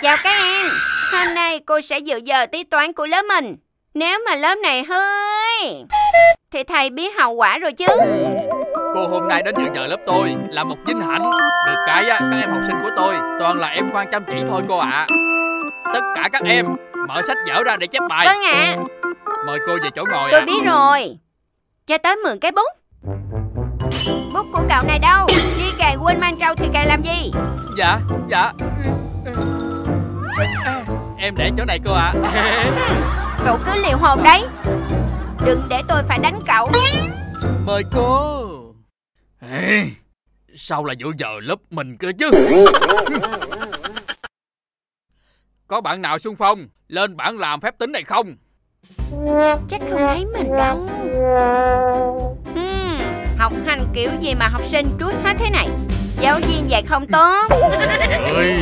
Chào các em. Hôm nay cô sẽ dự giờ tí toán của lớp mình. Nếu mà lớp này hơi thì thầy biết hậu quả rồi chứ. Cô hôm nay đến dự giờ lớp tôi là một vinh hạnh. Được cái á, các em học sinh của tôi toàn là em ngoan chăm chỉ thôi cô ạ. À. Tất cả các em mở sách vở ra để chép bài. Vâng ạ. À. Mời cô về chỗ ngồi. Tôi à. biết rồi. Cho tới mượn cái bút. Bút của cậu này đâu? Khi cài quên mang trâu thì cài làm gì? Dạ, dạ. Em để chỗ này cô ạ. À. Cậu cứ liều hồn đấy. Đừng để tôi phải đánh cậu. Mời cô. Ê, sao là giữa giờ lớp mình cơ chứ? Có bạn nào xung phong lên bảng làm phép tính này không? Chắc không thấy mình đâu. uhm, Học hành kiểu gì mà học sinh trút hết thế này. Giáo viên dạy không tốt. Ơi,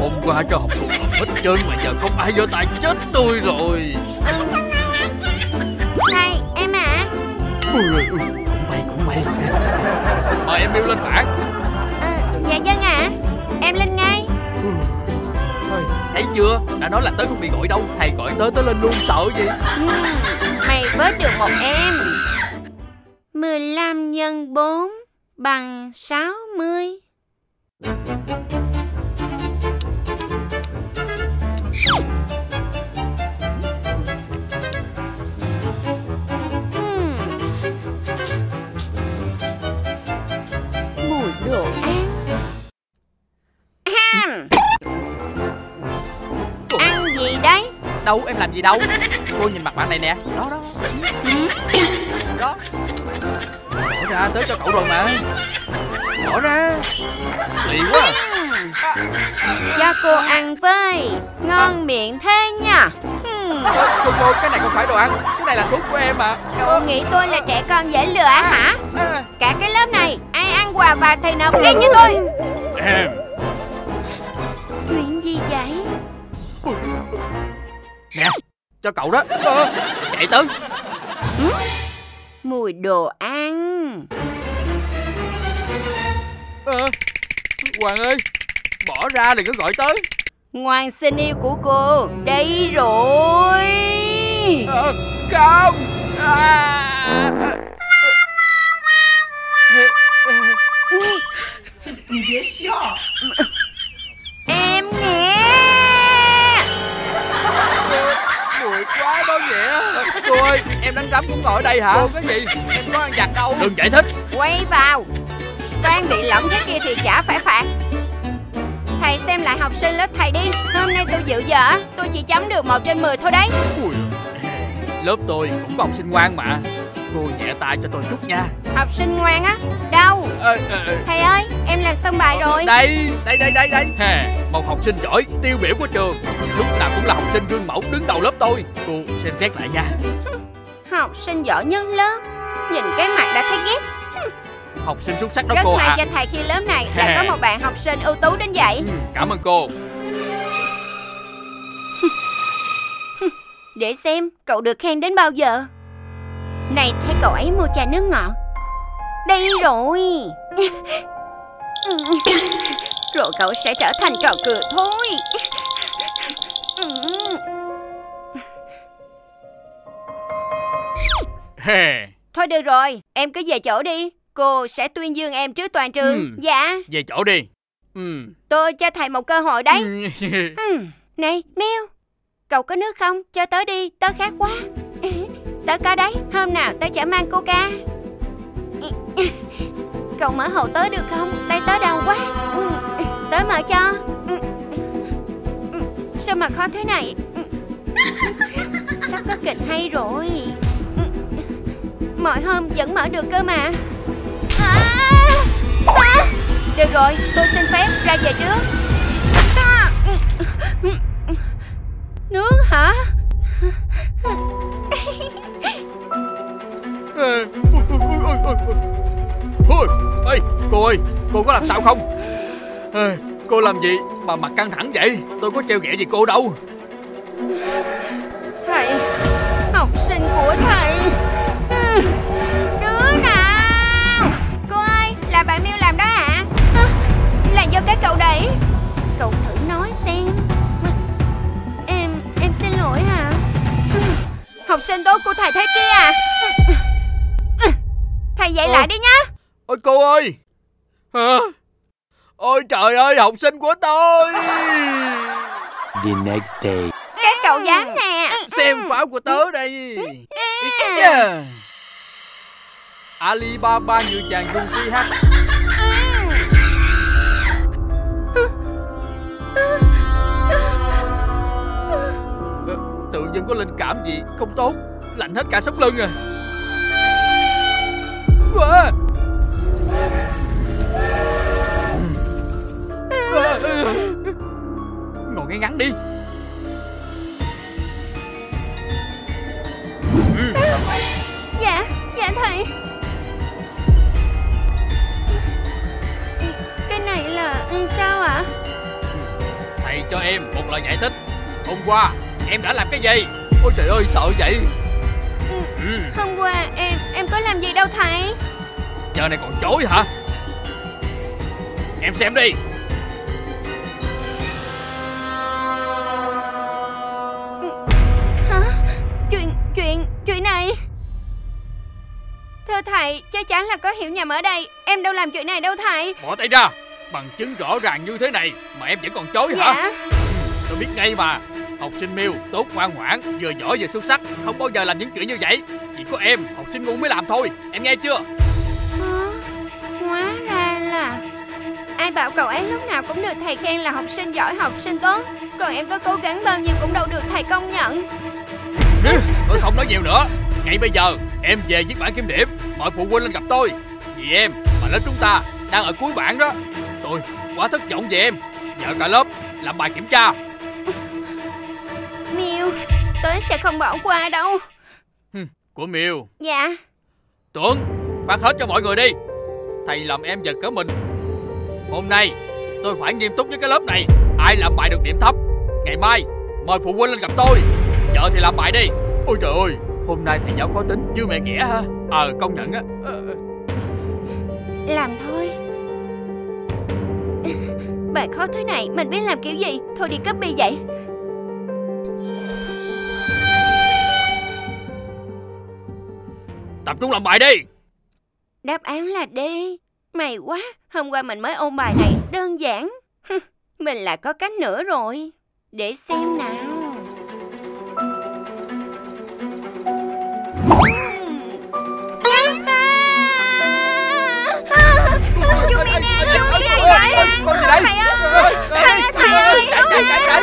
hôm qua cho học cùng học hết trơn mà giờ không ai vô tay, chết tôi rồi. Thầy, em ạ. À. Mời em Miu lên bảng. À, dạ dân ạ. À. Em lên ngay. Thôi, thấy chưa? Đã nói là tớ không bị gọi đâu. Thầy gọi tớ tớ lên luôn sợ gì. Ừ, mày vớt được một em. mười lăm nhân bốn bằng sáu mươi. Đồ ăn. Ăn gì đấy? Đâu, em làm gì đâu. Cô nhìn mặt bạn này nè. Đó đó. Đó. Bỏ ra, tới cho cậu rồi mà. Bỏ ra. Lì quá. Cho cô ăn với. Ngon miệng thế nha. Cô, cô, cái này không phải đồ ăn. Cái này là thuốc của em mà. Cô nghĩ tôi là trẻ con dễ lừa hả? Cả cái lớp này ai ăn quà vặt thì nào cũng ghen như tôi. Em. Chuyện gì vậy? Nè, cho cậu đó. Chạy tới. Mùi đồ ăn. à, Hoàng ơi, bỏ ra đừng có gọi tới. Ngoan xin yêu của cô, đây rồi. à, Không à. Em nghe. Mùi quá đó nghĩa. Cô ơi, em đánh rắm cũng ngồi ở đây hả? Cô cái gì? Em có ăn giặt đâu. Đừng giải thích. Quay vào. Quan bị lỏng thế kia thì chả phải phạt. Thầy xem lại học sinh lớp thầy đi. Hôm nay tôi dự dở, tôi chỉ chấm được một trên mười thôi đấy. Ui, lớp tôi cũng có học sinh ngoan mà. Cô nhẹ tay cho tôi chút nha. Học sinh ngoan á? Đâu? À, à, thầy ơi, em làm xong bài à, rồi. Đây, đây, đây, đây, đây. Hè, một học sinh giỏi, tiêu biểu của trường. Lúc nào cũng là học sinh gương mẫu đứng đầu lớp tôi. Cô xem xét lại nha. Học sinh giỏi nhất lớp. Nhìn cái mặt đã thấy ghét. Học sinh xuất sắc đó rất cô ạ. Rất may cho thầy khi lớp này đã có một bạn học sinh ưu tú đến vậy. Ừ, cảm ơn cô. Để xem cậu được khen đến bao giờ. Này, thấy cậu ấy mua trà nước ngọt. Đây rồi. Rồi cậu sẽ trở thành trò cười thôi. Thôi được rồi, em cứ về chỗ đi. Cô sẽ tuyên dương em trước toàn trường. ừ. Dạ. Về chỗ đi. ừ. Tôi cho thầy một cơ hội đấy. ừ. Này Miu, cậu có nước không? Cho tớ đi, tớ khát quá. Tớ có đấy, hôm nào tớ chả mang coca. Cậu mở hộ tớ được không? Tay tớ đau quá. ừ. Tớ mở cho. ừ. Sao mà khó thế này. Sắp có kịch hay rồi. Mọi hôm vẫn mở được cơ mà. à, à. Được rồi, tôi xin phép ra về trước. à. Nước hả? Ê, ôi, ôi, ôi, ôi. Ôi, ê, cô ơi, cô có làm sao không? Ê, cô làm gì mà mặt căng thẳng vậy? Tôi có trêu ghẹo gì cô đâu. Thầy, học sinh của thầy. Đứa nào? Cô ơi, là bạn Miu làm đó hả? À, là do cái cậu đẩy. Cậu thử nói xem. Em, em xin lỗi hả? Học sinh tốt của thầy thế kia à? Thầy dạy ôi, lại đi nhá. Ôi cô ơi. Hả? Ôi trời ơi, học sinh của tôi. The next day. Cái cậu dám nè. Xem pháo của tớ đây. Yeah. Alibaba như chàng cung si hát. Tự nhiên có linh cảm gì không tốt, lạnh hết cả sống lưng à. Wow. Ngồi ngay ngắn đi. Dạ, dạ thầy. Cái này là sao ạ? À? Thầy cho em một lời giải thích. Hôm qua em đã làm cái gì? Ôi trời ơi, sợ vậy. ừ. Hôm qua em em có làm gì đâu thầy. Giờ này còn chối hả? Em xem đi. Thưa thầy, chắc chắn là có hiểu nhầm ở đây. Em đâu làm chuyện này đâu thầy. Bỏ tay ra. Bằng chứng rõ ràng như thế này mà em vẫn còn chối dạ. hả? Tôi biết ngay mà. Học sinh Miu tốt ngoan ngoãn, vừa giỏi vừa xuất sắc, không bao giờ làm những chuyện như vậy. Chỉ có em, học sinh ngu mới làm thôi. Em nghe chưa? à, Hóa ra là ai bảo cậu ấy lúc nào cũng được thầy khen là học sinh giỏi, học sinh tốt. Còn em có cố gắng bao nhiêu cũng đâu được thầy công nhận. Tôi không nói nhiều nữa. Ngay bây giờ em về viết bản kiểm điểm, mọi phụ huynh lên gặp tôi. Vì em mà lớp chúng ta đang ở cuối bảng đó. Tôi quá thất vọng về em. Nhờ cả lớp làm bài kiểm tra. Miêu, Tuấn sẽ không bỏ qua đâu. Của Miêu. Dạ. Tuấn, phát hết cho mọi người đi. Thầy làm em giật cả mình. Hôm nay tôi phải nghiêm túc với cái lớp này. Ai làm bài được điểm thấp, ngày mai mời phụ huynh lên gặp tôi. Vợ thì làm bài đi. Ôi trời ơi, hôm nay thầy giáo khó tính như mẹ ghẻ ha. Ờ, công nhận á. Làm thôi. Bài khó thế này mình biết làm kiểu gì. Thôi đi copy vậy. Tập trung làm bài đi. Đáp án là D. May quá, hôm qua mình mới ôn bài này đơn giản. Mình lại có cách nữa rồi. Để xem nào. Con gì đây? Thầy ơi, thầy ơi, chạy chạy chạy chạy.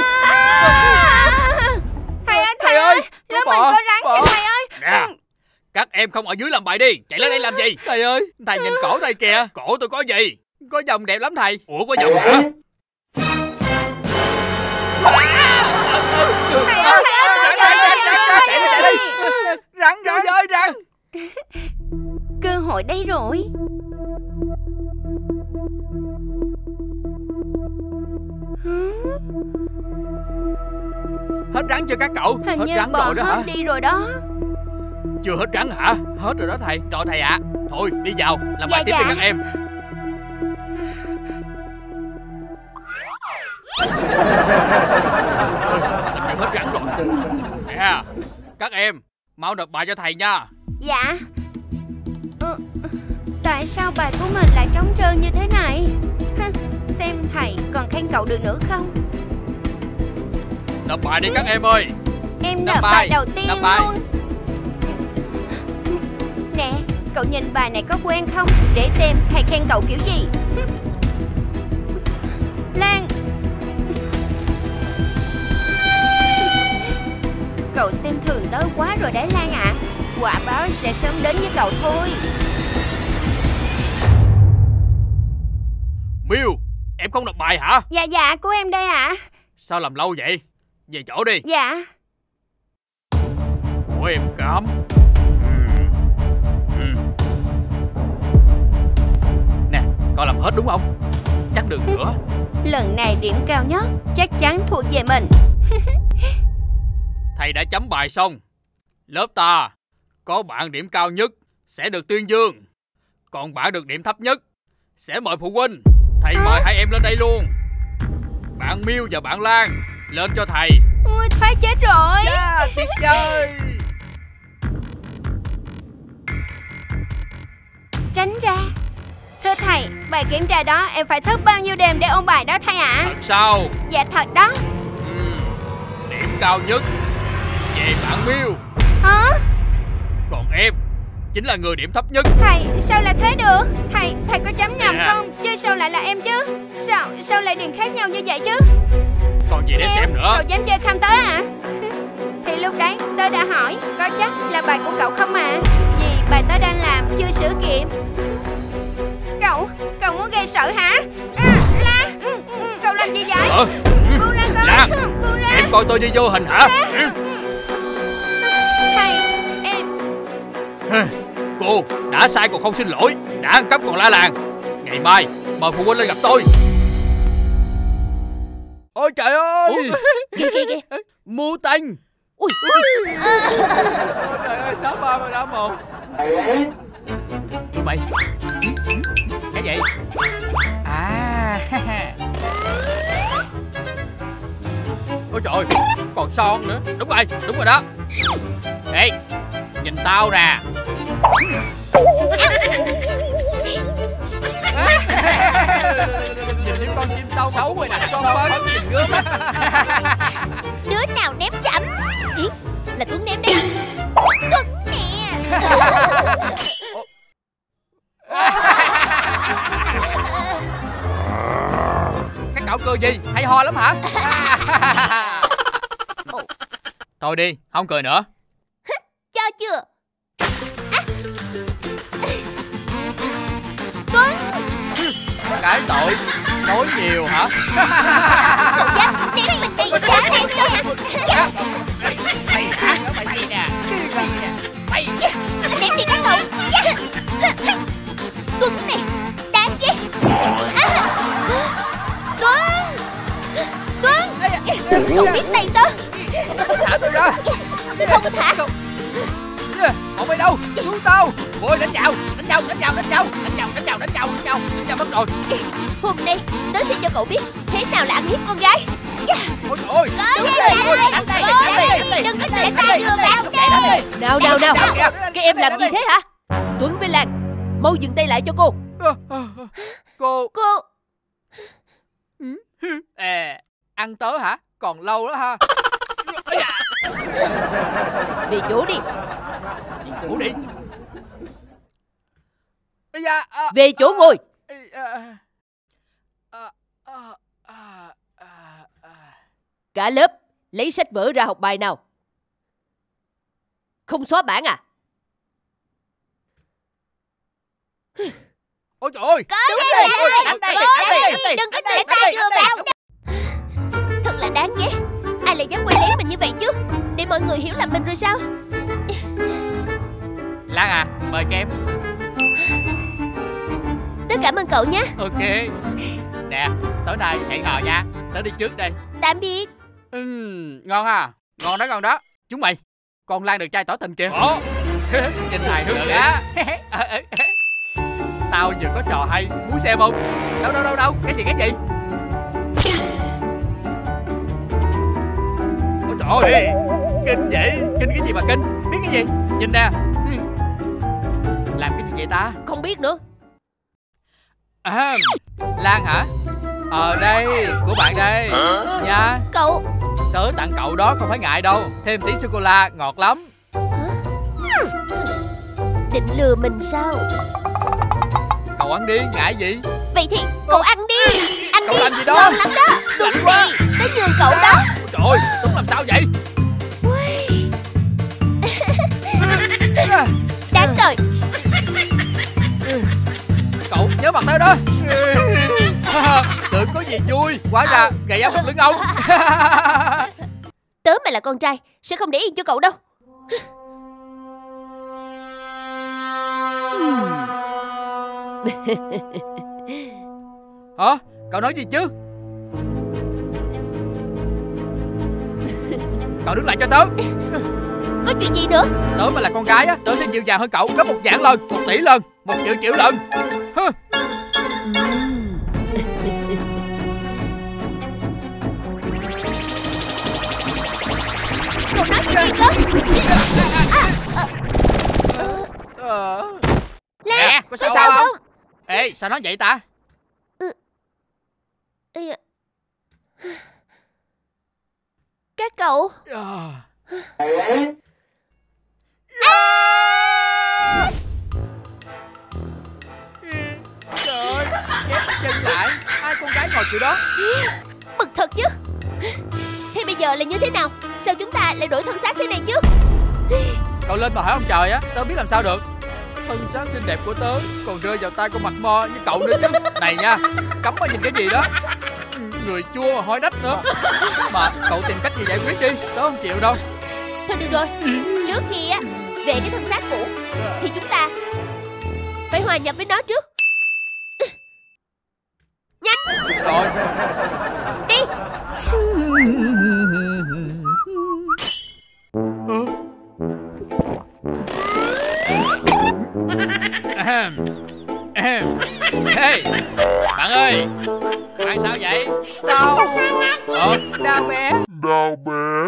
Thầy ơi, thầy ơi, lớp mình có rắn kìa thầy ơi. Nè, các em không ở dưới làm bài đi, chạy lên đây làm gì? Thầy ơi, thầy nhìn cổ thầy kìa. Cổ tôi có gì? Có vòng đẹp lắm thầy. Ủa có vòng hả? Thầy ơi, thầy ơi, chạy đi. Rắn rắn rơi rắn. Cơ hội đây rồi. Hết rắn chưa các cậu? Hình hết như rắn rồi đó hả? Đi rồi đó. Chưa hết rắn hả? Hết rồi đó thầy. Rồi thầy ạ. À. Thôi đi vào làm bài dạ, tiếp dạ. Đi các em. Làm hết rắn rồi. Nè, các em mau nộp bài cho thầy nha. Dạ. Ừ, tại sao bài của mình lại trống trơn như thế này? Xem thầy còn khen cậu được nữa không? Nộp bài đi các em ơi. Em nộp bài đầu tiên luôn. Nè, cậu nhìn bài này có quen không? Để xem thầy khen cậu kiểu gì. Lan. Cậu xem thường tớ quá rồi đấy Lan ạ. Quả báo sẽ sớm đến với cậu thôi. Miêu, em không nộp bài hả? Dạ dạ, của em đây ạ. Sao làm lâu vậy? Về chỗ đi. Dạ. Của em cám. ừ. ừ. Nè, coi làm hết đúng không? Chắc được nữa. Lần này điểm cao nhất chắc chắn thuộc về mình. Thầy đã chấm bài xong. Lớp ta có bạn điểm cao nhất sẽ được tuyên dương. Còn bạn được điểm thấp nhất sẽ mời phụ huynh. Thầy à. mời hai em lên đây luôn. Bạn Miêu và bạn Lan lên cho thầy. Ui, thoát chết rồi. Yeah, tuyệt vời. Tránh ra. Thưa thầy, bài kiểm tra đó em phải thức bao nhiêu đêm để ôn bài đó thầy ạ? À? Thật sao? Dạ thật đó. ừ, Điểm cao nhất về bạn Miêu. Hả? Còn em chính là người điểm thấp nhất. Thầy, sao lại thế được? Thầy, thầy có chấm nhầm yeah. không? Chứ sao lại là em chứ? Sao, sao lại điểm khác nhau như vậy chứ? Còn gì để em, xem nữa. Cậu dám chơi khăm tớ à? Thì lúc đấy tớ đã hỏi có chắc là bài của cậu không à? Vì bài tớ đang làm chưa sửa kịp. Cậu, cậu muốn gây sợ hả? À, la, cậu làm gì vậy? Ờ. Buông ra con. Là. Buông ra. Em coi tôi đi vô hình hả? Thầy, em. Cô đã sai còn không xin lỗi, đã ăn cắp còn la làng. Ngày mai mời phụ huynh lên gặp tôi. Ôi trời ơi. Kìa kìa kìa. Mưu tanh. Ui. Ôi trời ơi, sáu ba ba một. Tụi mày. Cái gì? À. Ôi trời ơi, còn son nữa. Đúng rồi, đúng rồi đó. Ê, nhìn tao nè. Nhìn những con chim sâu xấu rồi nè, son phấn. Đứa nào ném chậm? Ý, là Tuấn ném đấy. Tuấn nè. Các cậu cười gì? Hay ho lắm hả? Thôi đi, không cười nữa. cái tội nói nhiều hả? Dạ, tiếng mình tiền trả em thôi. Dạ. Mày đã, mày đi nè. Mày ném đi các cậu. Dạ. Tuấn nè, đáng ghét. Tuấn, Tuấn, cậu biết tay tớ. Thả tôi ra. Không thả. Bọn mày đâu? Xuống tao. Ôi đánh nhau, đánh nhau, đánh nhau, đánh nhau, đánh nhau, đánh nhau, đánh nhau, đánh nhau, đánh nhau mất rồi. Hôm nay tớ sẽ cho cậu biết thế nào là ăn hiếp con gái. Ôi trời ơi. Đúng rồi, đánh đây, đánh đây, đừng có để tay đưa vào. Nào, nào, nào. Các em làm gì thế hả? Tuấn với Lan, mau dừng tay lại cho cô. Cô, cô. À, ăn tớ hả? Còn lâu đó ha. Về chỗ đi. Chỗ đi. Về chỗ ngồi. Cả lớp lấy sách vở ra học bài nào. Không xóa bảng à? Ôi trời ơi. Đừng có để tay vừa vào. Thật là đáng ghét. Ai lại dám quay lén mình như vậy chứ? Để mọi người hiểu lầm mình rồi sao? Lan à, mời kem. Tớ cảm ơn cậu nhé. Ok. Nè, tối nay hẹn hò nha. Tớ đi trước đây. Tạm biệt. Ừ, ngon à. Ngon đó, ngon đó. Chúng mày, con Lan được trai tỏ tình kìa. Ồ. Nhìn hài hước đã. Tao vừa có trò hay, muốn xem không? Đâu, đâu, đâu, đâu. Cái gì, cái gì? Ôi trời ơi. Kinh vậy. Kinh cái gì mà kinh. Biết cái gì? Nhìn nè. Làm cái gì vậy ta? Không biết nữa. À, Lan hả? Ờ đây, của bạn đây nha. Cậu. Tớ tặng cậu đó, không phải ngại đâu. Thêm tí sô-cô-la, ngọt lắm. Hả? Định lừa mình sao? Cậu ăn đi, ngại gì? Vậy thì cậu ăn đi. Ăn cậu đi, làm gì đó? Ngon lắm đó. Đúng đi, tớ nhường cậu đó. Trời ơi, Tuấn làm sao vậy? Đáng đời. Cậu nhớ mặt tới đó. Tưởng có gì vui, quá ra gậy áo lưng ông. Tớ mày là con trai sẽ không để yên cho cậu đâu. Hả? Cậu nói gì chứ? Cậu đứng lại cho tớ. Có chuyện gì nữa? Tớ mà là con gái á, tớ sẽ dịu dàng hơn cậu gấp một vạn lần, một tỷ lần, một triệu triệu lần. Hừ. Cậu nói cái gì cơ? Nè, có sao, sao không? Ê, sao nói vậy ta? Các cậu. À! Trời ơi, ghép chân lại. Ai con gái ngồi chịu đó. Bực thật chứ. Thế bây giờ là như thế nào? Sao chúng ta lại đổi thân xác thế này chứ? Cậu lên mà hỏi ông trời á, tớ biết làm sao được. Thân xác xinh đẹp của tớ còn rơi vào tay con mặt mo như cậu nữa chứ. Này nha, cấm mà nhìn cái gì đó. Người chua mà hôi đất nữa. Mà cậu tìm cách gì giải quyết đi, tớ không chịu đâu. Thôi được rồi, trước khi á về cái thân xác cũ thì chúng ta phải hòa nhập với nó trước. Nhanh. Rồi. Đi. Hey, bạn ơi, bạn sao vậy? Đau. Ờ, đau bé. Đau bé.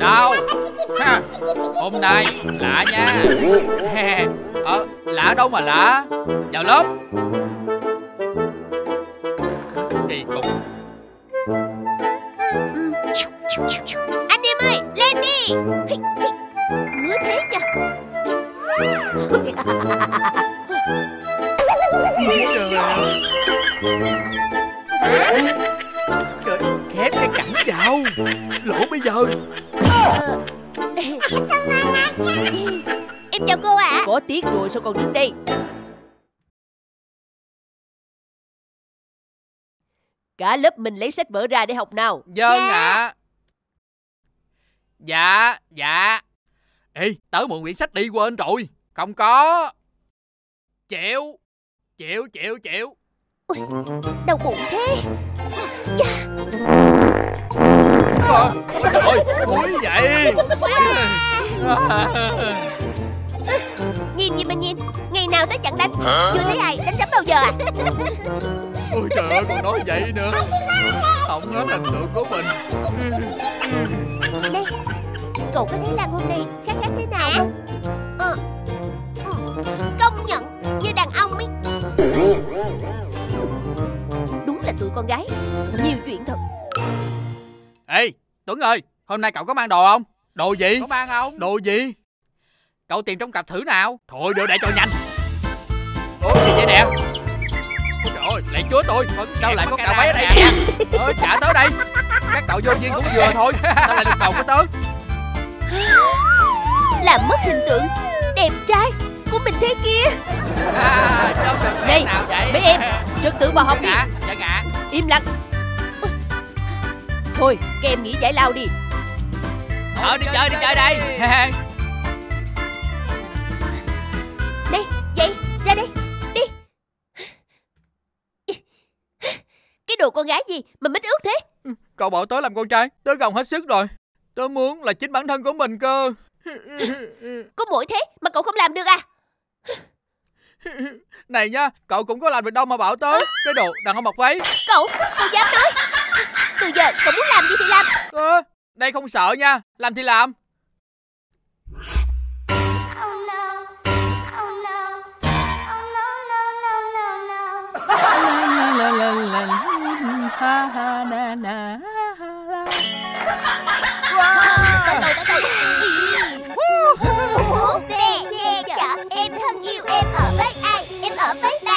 Đau. Ha. Hôm nay lạ nha. Ờ, lạ đâu mà lạ. Vào lớp. Kỳ cục. Anh em ơi, lên đi. Ngứa thế nha. Trời, khép cái cảnh vào. Lỗ bây giờ. Em chào cô ạ. À. Có tiếc rồi sao còn đứng đây. Cả lớp mình lấy sách vở ra để học nào. Vâng ạ. Dạ. À. dạ, dạ. Ê, tới mượn quyển sách đi, quên rồi. Không có. Chịu, chịu, chịu, chịu. Ui, đau bụng thế. Chà. À, ôi, ôi vậy. Nhìn gì mà nhìn, ngày nào tới chẳng đánh. Chưa thấy ai đánh rắm bao giờ à? Ôi trời ơi, còn nói vậy nữa. Hỏng hết hình tượng của mình. Đây, cậu có thấy Lan hôm nay khác khác thế nào không? Ờ, công nhận như đàn ông ấy. Đúng là tụi con gái nhiều chuyện thật. Ê Tuấn ơi, hôm nay cậu có mang đồ không? Đồ gì? Có mang không? Đồ gì? Cậu tìm trong cặp thử nào. Thôi đưa để cho nhanh. Ủa gì vậy nè? Ôi trời ơi, lạy chúa tôi, sao em lại có cậu ấy ở đây nè? Ơ trả tớ đây. Các cậu vô duyên cũng vừa thôi. Sao lại được đầu của tớ? Làm mất hình tượng đẹp trai của mình thế kia. À, đâu được này, nào vậy? Mấy em trật tự vào học đi. Dạ dạ. Im lặng. Thôi, các em nghỉ giải lao đi. Ờ, đi chơi, đi chơi đây. Đây, vậy, ra đây, đi. Cái đồ con gái gì mà mít ướt thế? Cậu bảo tớ làm con trai, tớ gồng hết sức rồi. Tớ muốn là chính bản thân của mình cơ. Có mỗi thế mà cậu không làm được à? Này nha, cậu cũng có làm được đâu mà bảo tớ. Cái đồ đàn ông mặc váy. Cậu, cậu dám nói. Từ giờ cậu muốn làm gì thì làm. À, đây không sợ nha, làm thì làm. Nè, nè, chợ em thân yêu, em ở với ai? Em ở với bà.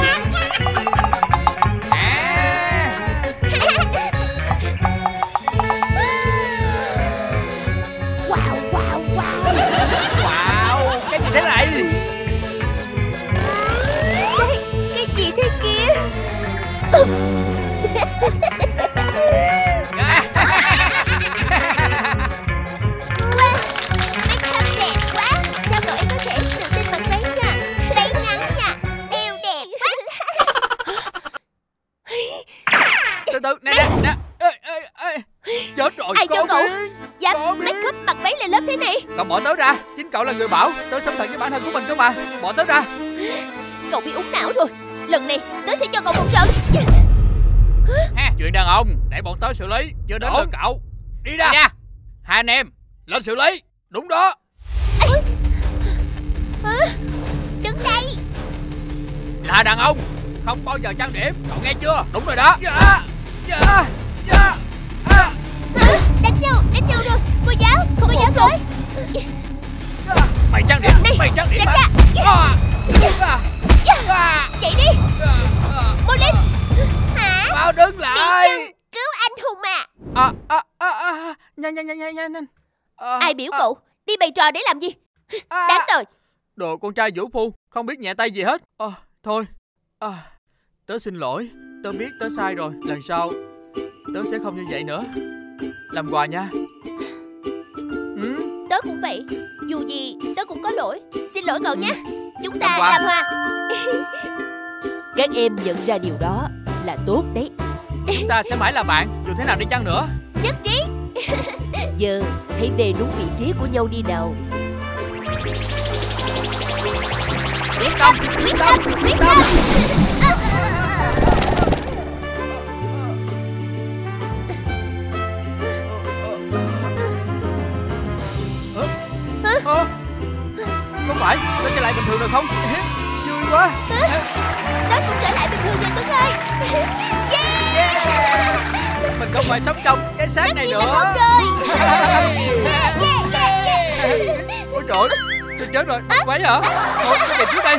Cậu là người bảo tớ sống thật với bản thân của mình cơ mà. Bỏ tớ ra. Cậu bị uống não rồi. Lần này tớ sẽ cho cậu một trận. Ha, chuyện đàn ông để bọn tớ xử lý, chưa đến lượt cậu. Đi ra. Đi ra. Hai anh em lên xử lý. Đúng đó. Ê. Đứng đây. Là đàn ông không bao giờ trang điểm, cậu nghe chưa? Đúng rồi đó. Yeah. Yeah. Yeah. À. Đánh nhau, đánh nhau rồi. Cô giáo, cô giáo rồi. Mày trang điểm, đi, mày trang điểm mà. À, à, à. Chạy đi. Mau lên. Hả? Mau đứng lại. Nhân, cứu anh Hùng à. À, à, à, à. Nhanh, nhanh, nhanh, nhanh, nhanh. À, ai biểu à. Cậu đi bày trò để làm gì? À, đáng đời. Đồ con trai vũ phu, không biết nhẹ tay gì hết. À, thôi, à, tớ xin lỗi. Tớ biết tớ sai rồi. Lần sau, tớ sẽ không như vậy nữa. Làm quà nha. Tớ cũng vậy. Dù gì tớ cũng có lỗi. Xin lỗi cậu nhé. Chúng ta làm hòa. Các em nhận ra điều đó là tốt đấy. Chúng ta sẽ mãi là bạn, dù thế nào đi chăng nữa. Nhất trí. Giờ hãy về đúng vị trí của nhau đi nào. Quyết tâm, quyết tâm, quyết tâm. Không phải, tớ trở lại bình thường rồi không? Vui quá. Tớ cũng trở lại bình thường rồi Tuấn ơi. Yeah. Yeah. Mình không phải sống trong cái xác này nữa. Không rồi. Yeah, yeah, yeah, yeah. Ôi trời ơi, tôi chết rồi, quấy hả? Thôi, tôi kịp trước đây.